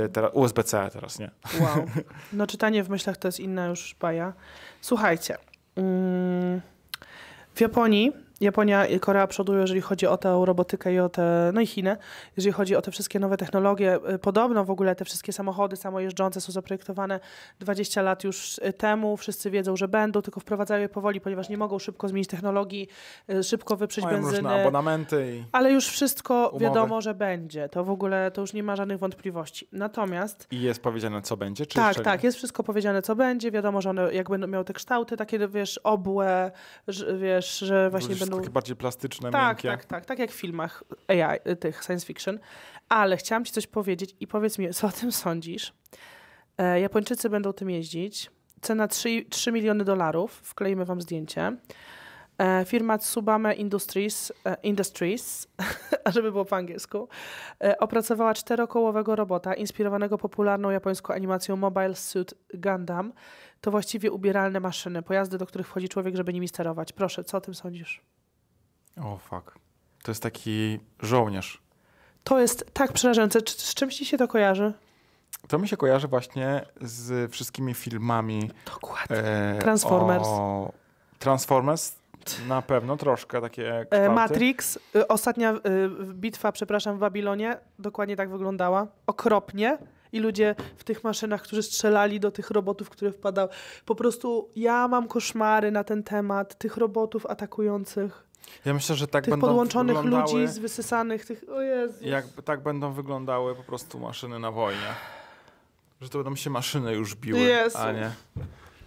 y, teraz, U S B C teraz, nie? Wow. No czytanie w myślach to jest inna już baja. Słuchajcie, mm, w Japonii, Japonia i Korea przodują, jeżeli chodzi o tę robotykę i o te, no i Chiny, jeżeli chodzi o te wszystkie nowe technologie. Podobno w ogóle te wszystkie samochody samojeżdżące są zaprojektowane dwadzieścia lat już temu. Wszyscy wiedzą, że będą, tylko wprowadzają je powoli, ponieważ nie mogą szybko zmienić technologii, szybko wyprzeć mają benzyny. Różne abonamenty i ale już wszystko umowy. Wiadomo, że będzie. To w ogóle, to już nie ma żadnych wątpliwości. Natomiast i jest powiedziane, co będzie? Czy tak, tak, nie? Jest wszystko powiedziane, co będzie. Wiadomo, że one jak będą miały te kształty takie, wiesz, obłe, że, wiesz, że właśnie będą takie bardziej plastyczne, tak, miękkie. Tak, tak, tak jak w filmach A I, tych science fiction. Ale chciałam ci coś powiedzieć i powiedz mi, co o tym sądzisz? E, Japończycy będą tym jeździć. Cena trzy miliony dolarów. Wklejmy wam zdjęcie. E, firma Tsubame Industries, e, Industries żeby było po angielsku, e, opracowała czterokołowego robota inspirowanego popularną japońską animacją Mobile Suit Gundam. To właściwie ubieralne maszyny, pojazdy, do których wchodzi człowiek, żeby nimi sterować. Proszę, co o tym sądzisz? O, fuck. To jest taki żołnierz. To jest tak przerażające. Czy, z czymś ci się to kojarzy? To mi się kojarzy właśnie z wszystkimi filmami. Dokładnie. E, Transformers. O Transformers na pewno, troszkę takie e, Matrix. Ostatnia e, bitwa, przepraszam, w Babilonie dokładnie tak wyglądała. Okropnie. I ludzie w tych maszynach, którzy strzelali do tych robotów, które wpadały. Po prostu ja mam koszmary na ten temat tych robotów atakujących. Ja myślę, że tak tych będą podłączonych ludzi z wysysanych tych. O Jezus. Jak tak będą wyglądały po prostu maszyny na wojnie. Że to będą się maszyny już biły, Jezus. A nie.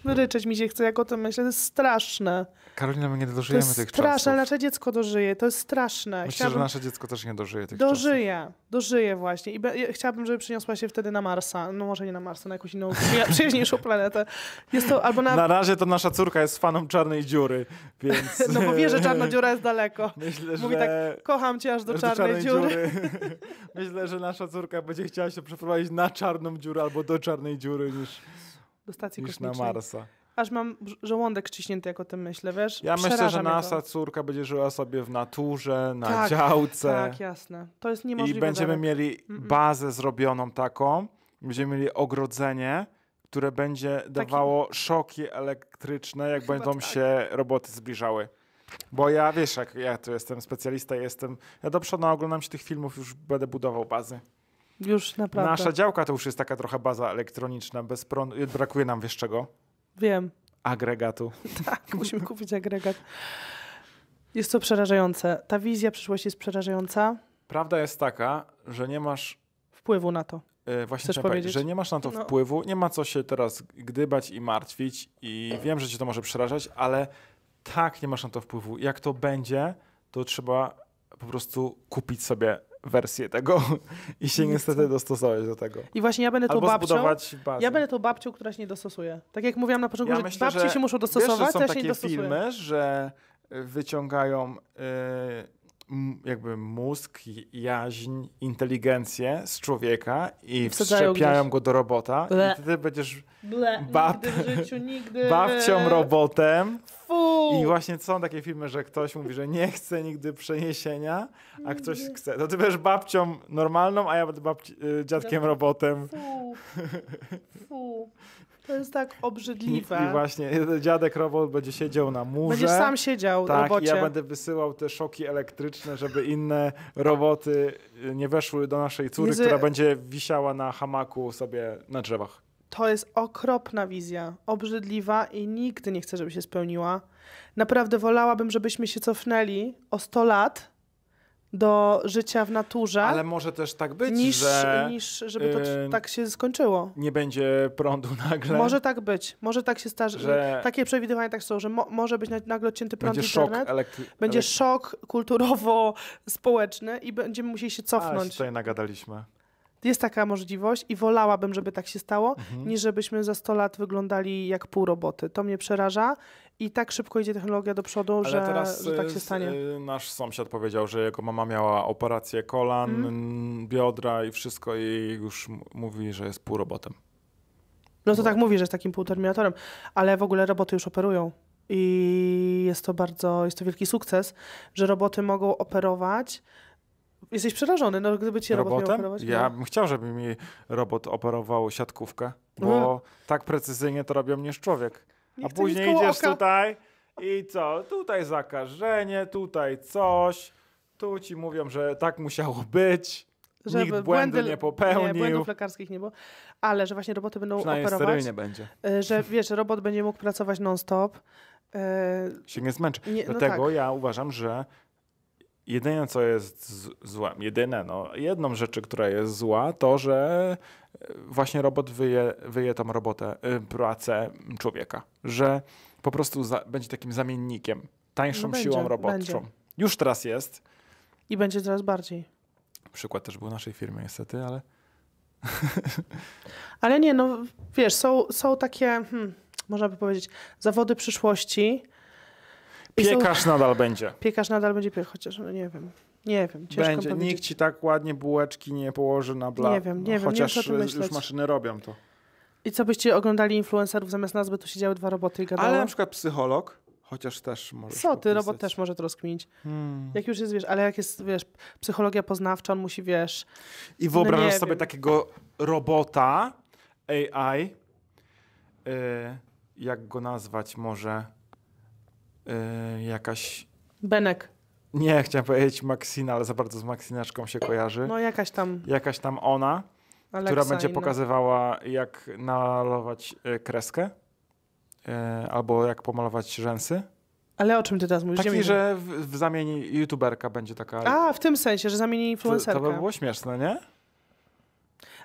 Ryczeć mi się chce, jak o tym myślę. To jest straszne. Karolina, my nie dożyjemy tych czasów. To jest straszne, ale nasze dziecko dożyje. To jest straszne. Myślę, chciałabym, że nasze dziecko też nie dożyje tych dożyje, czasów. Dożyje. Dożyje właśnie. I be, ja, chciałabym, żeby przeniosła się wtedy na Marsa. No może nie na Marsa, na jakąś inną przyjaźniejszą planetę. Jest to, albo na... na razie to nasza córka jest faną czarnej dziury, więc... no bo wie, że czarna dziura jest daleko. Myślę, mówi że... tak, kocham cię aż do, aż czarnej, do czarnej dziury. dziury. Myślę, że nasza córka będzie chciała się przeprowadzić na czarną dziurę albo do czarnej dziury niż... do stacji kosmicznej. Niż na Marsa. Aż mam żołądek ściśnięty, jak o tym myślę, wiesz? Ja myślę, że nasza córka będzie żyła sobie w naturze, na tak, działce. Tak, jasne. To jest niemożliwe. I będziemy dalej. mieli bazę zrobioną taką, będziemy mieli ogrodzenie, które będzie Taki... dawało szoki elektryczne, jak Chyba będą tak. się roboty zbliżały. Bo ja, wiesz, jak ja tu jestem specjalista, jestem, ja do przodu oglądam się tych filmów, już będę budował bazy. Już naprawdę. Nasza działka to już jest taka trochę baza elektroniczna, bez prądu. Brakuje nam, wiesz czego? Wiem. Agregatu. Tak, musimy kupić agregat. Jest to przerażające. Ta wizja przyszłości jest przerażająca. Prawda jest taka, że nie masz... wpływu na to. Yy, właśnie chciałem powiedzieć, że nie masz na to no. wpływu. Nie ma co się teraz gdybać i martwić. I wiem, że cię to może przerażać, ale tak nie masz na to wpływu. Jak to będzie, to trzeba po prostu kupić sobie... wersję tego i się niestety dostosować do tego. I właśnie ja będę tą babcią, ja będę tą babcią, która się nie dostosuje. Tak jak mówiłam na początku, ja że myślę, babci że się muszą dostosować, wiesz, że są ja się takie nie filmy, że wyciągają y, jakby mózg, jaźń, inteligencję z człowieka i wsadzają wszczepiają gdzieś. go do robota. Ble. I ty będziesz Ble. Bab... Nigdy w życiu, nigdy. babcią robotem. I właśnie są takie filmy, że ktoś mówi, że nie chce nigdy przeniesienia, a ktoś chce. To ty będziesz babcią normalną, a ja będę babci, dziadkiem Fu. robotem. Fu. Fu. To jest tak obrzydliwe. I, i właśnie dziadek robot będzie siedział na murze. Będziesz sam siedział tak, robocie. Ja będę wysyłał te szoki elektryczne, żeby inne roboty nie weszły do naszej córy, Jezu. która będzie wisiała na hamaku sobie na drzewach. To jest okropna wizja, obrzydliwa i nigdy nie chcę, żeby się spełniła. Naprawdę wolałabym, żebyśmy się cofnęli o sto lat do życia w naturze. Ale może też tak być, niż, że... niż żeby to yy, tak się skończyło. Nie będzie prądu nagle. Może tak być. Może tak się starzy. Że... Takie przewidywania tak są, że mo może być nagle odcięty prąd będzie internet. Szok będzie szok kulturowo-społeczny i będziemy musieli się cofnąć. Ale się tutaj nagadaliśmy. Jest taka możliwość i wolałabym, żeby tak się stało, mhm. niż żebyśmy za sto lat wyglądali jak pół roboty. To mnie przeraża i tak szybko idzie technologia do przodu, że, teraz że tak się stanie. Nasz sąsiad powiedział, że jego mama miała operację kolan, mm. biodra i wszystko i już mówi, że jest pół robotem. No to Bo... tak mówi, że jest takim półterminatorem, ale w ogóle roboty już operują. I jest to bardzo, jest to wielki sukces, że roboty mogą operować. Jesteś przerażony, no gdyby cię robot miał operować. Ja bym chciał, żeby mi robot operował siatkówkę, bo mhm. tak precyzyjnie to robią niż człowiek. Nie A później idziesz oka. tutaj i co? Tutaj zakażenie, tutaj coś. Tu ci mówią, że tak musiało być. Żeby Nikt błędy, błędy nie popełnił. Nie, błędów lekarskich nie było. Ale że właśnie roboty będą operować. Sterylnie będzie. Że wiesz, robot będzie mógł pracować non-stop. Się nie zmęczy. Nie, Dlatego no tak. ja uważam, że jedyne, co jest złe, jedyne, no, jedną rzeczy, która jest zła, to, że właśnie robot wyje, wyje tą robotę, pracę człowieka. Że po prostu za, będzie takim zamiennikiem, tańszą no będzie, siłą robotczą. Będzie. Już teraz jest. I będzie coraz bardziej. Przykład też był w naszej firmie niestety, ale... Ale nie, no wiesz, są, są takie, hmm, można by powiedzieć, zawody przyszłości. Piekarz są... nadal będzie. Piekarz nadal będzie, chociaż no nie wiem. Nie wiem, ciężko będzie. Powiedzieć. Nikt ci tak ładnie bułeczki nie położy na blat. Nie wiem, nie no, wiem. Chociaż nie już maszyny robią to. I co byście oglądali influencerów zamiast nas, by tu siedziały dwa roboty i gadały? Ale na przykład psycholog, chociaż też może. Co ty, popisać. Robot też może to rozkminić. Hmm. Jak już jest, wiesz, ale jak jest, wiesz, psychologia poznawcza, on musi, wiesz... I wyobrażasz no sobie wiem. takiego robota, A I, yy, jak go nazwać może... Yy, jakaś... Benek. Nie, chciałem powiedzieć Maxina, ale za bardzo z Maxinaczką się kojarzy. No jakaś tam... Jakaś tam ona, Alexa, która będzie pokazywała, jak namalować kreskę yy, albo jak pomalować rzęsy. Ale o czym ty teraz mówisz? Taki, że w, w zamieni youtuberka będzie taka... A, w tym sensie, że zamieni influencerkę. To, to by było śmieszne, nie?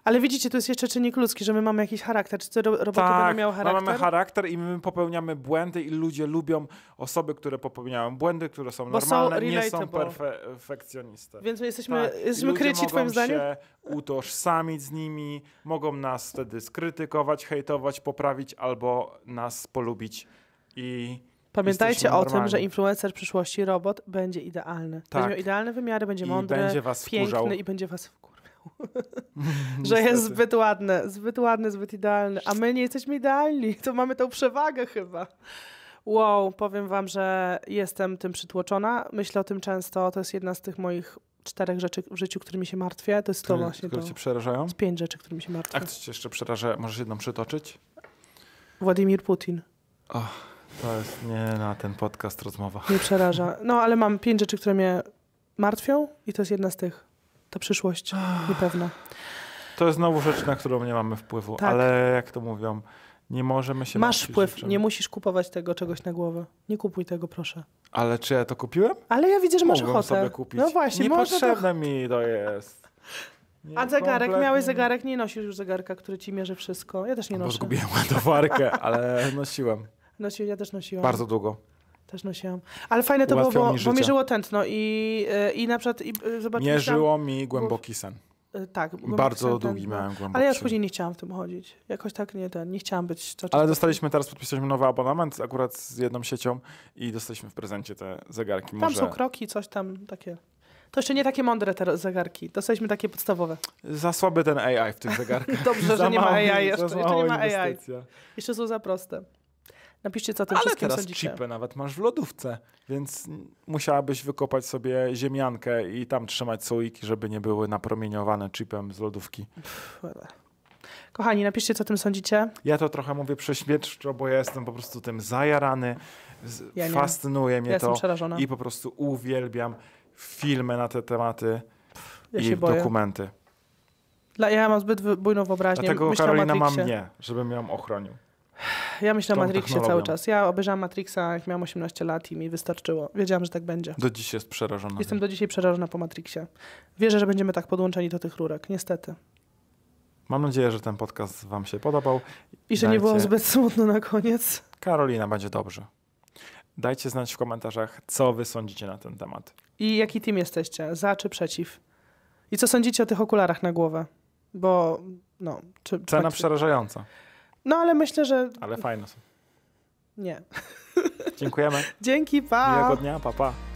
Ale widzicie, to jest jeszcze czynnik ludzki, że my mamy jakiś charakter. Czy te roboty tak, będą miały charakter? mamy charakter i my popełniamy błędy i ludzie lubią osoby, które popełniają błędy, które są bo normalne, są nie są perfekcjonistami. Więc my jesteśmy, tak. jesteśmy kryci, twoim zdaniem? Ludzie mogą się utożsamić z nimi, mogą nas wtedy skrytykować, hejtować, poprawić albo nas polubić. I Pamiętajcie o normalni. tym, że influencer przyszłości robot będzie idealny. Tak. Będzie miał idealne wymiary, będzie mądry, będzie was piękny wkurzał. i będzie was wkurzał. Że jest zbyt ładne, zbyt ładne, zbyt idealne, a my nie jesteśmy idealni, to mamy tą przewagę chyba. Wow, powiem wam, że jestem tym przytłoczona, myślę o tym często, to jest jedna z tych moich czterech rzeczy w życiu, którymi się martwię, to jest to właśnie to. Cię przerażają? Z pięć rzeczy, którymi się martwię. A co cię jeszcze przeraża, możesz jedną przytoczyć? Władimir Putin. Oh, to jest nie na ten podcast rozmowa. Nie przeraża, no ale mam pięć rzeczy, które mnie martwią i to jest jedna z tych. To przyszłość niepewna. To jest znowu rzecz, na którą nie mamy wpływu, tak. ale jak to mówią, nie możemy się... Masz wpływ, rzeczym. nie musisz kupować tego czegoś na głowę. Nie kupuj tego, proszę. Ale czy ja to kupiłem? Ale ja widzę, że Mogłem masz ochotę. sobie kupić. No właśnie, Niepotrzebne to... mi to jest. Nie A zegarek? Kompletnie. Miałeś zegarek? Nie nosisz już zegarka, który ci mierzy wszystko. Ja też nie noszę. Zgubiłem ładowarkę, ale nosiłem. Nosiłem, ja też nosiłam. Bardzo długo. Też nosiłam. Ale fajne to Ułatwiał było, mi bo, bo mi żyło tętno i, i na przykład... I, nie żyło mi głęboki sen. Tak. Głęboki Bardzo sen, długi ten, miałem głęboki sen. Ale ja już później nie chciałam w tym chodzić. Jakoś tak nie ten, nie chciałam być... Co, ale dostaliśmy teraz, podpisaliśmy nowy abonament akurat z jedną siecią i dostaliśmy w prezencie te zegarki. Tam Może... są kroki, coś tam takie. To jeszcze nie takie mądre te zegarki. Dostaliśmy takie podstawowe. Za słaby ten A I w tych zegarkach. Dobrze, że nie ma A I jeszcze. Jeszcze nie ma A I. Jeszcze są za proste. Napiszcie, co o tym Ale wszystkim teraz chipy nawet masz w lodówce, więc musiałabyś wykopać sobie ziemiankę i tam trzymać słoiki, żeby nie były napromieniowane chipem z lodówki. Pff, kochani, napiszcie, co o tym sądzicie. Ja to trochę mówię prześmiewczo, bo ja jestem po prostu tym zajarany. Ja Fascynuje mnie ja to i po prostu uwielbiam filmy na te tematy Pff, ja i dokumenty. Dla, ja mam zbyt bujną wyobraźnię. Dlatego Myślę Karolina ma mnie, żebym ją ochronił. Ja myślę o Matrixie cały czas. Ja obejrzałam Matrixa, jak miałam osiemnaście lat i mi wystarczyło. Wiedziałam, że tak będzie. Do dziś jest przerażona. Jestem do dzisiaj przerażona po Matrixie. Wierzę, że będziemy tak podłączeni do tych rurek. Niestety. Mam nadzieję, że ten podcast wam się podobał. I że Dajcie... nie było zbyt smutno na koniec. Karolina, będzie dobrze. Dajcie znać w komentarzach, co wy sądzicie na ten temat. I jaki team jesteście? Za czy przeciw? I co sądzicie o tych okularach na głowę? bo no... Czy, czy Cena tak przerażająca. No ale myślę, że... Ale fajne są. Nie. Dziękujemy. Dzięki, pa. Miłego dnia, pa, pa.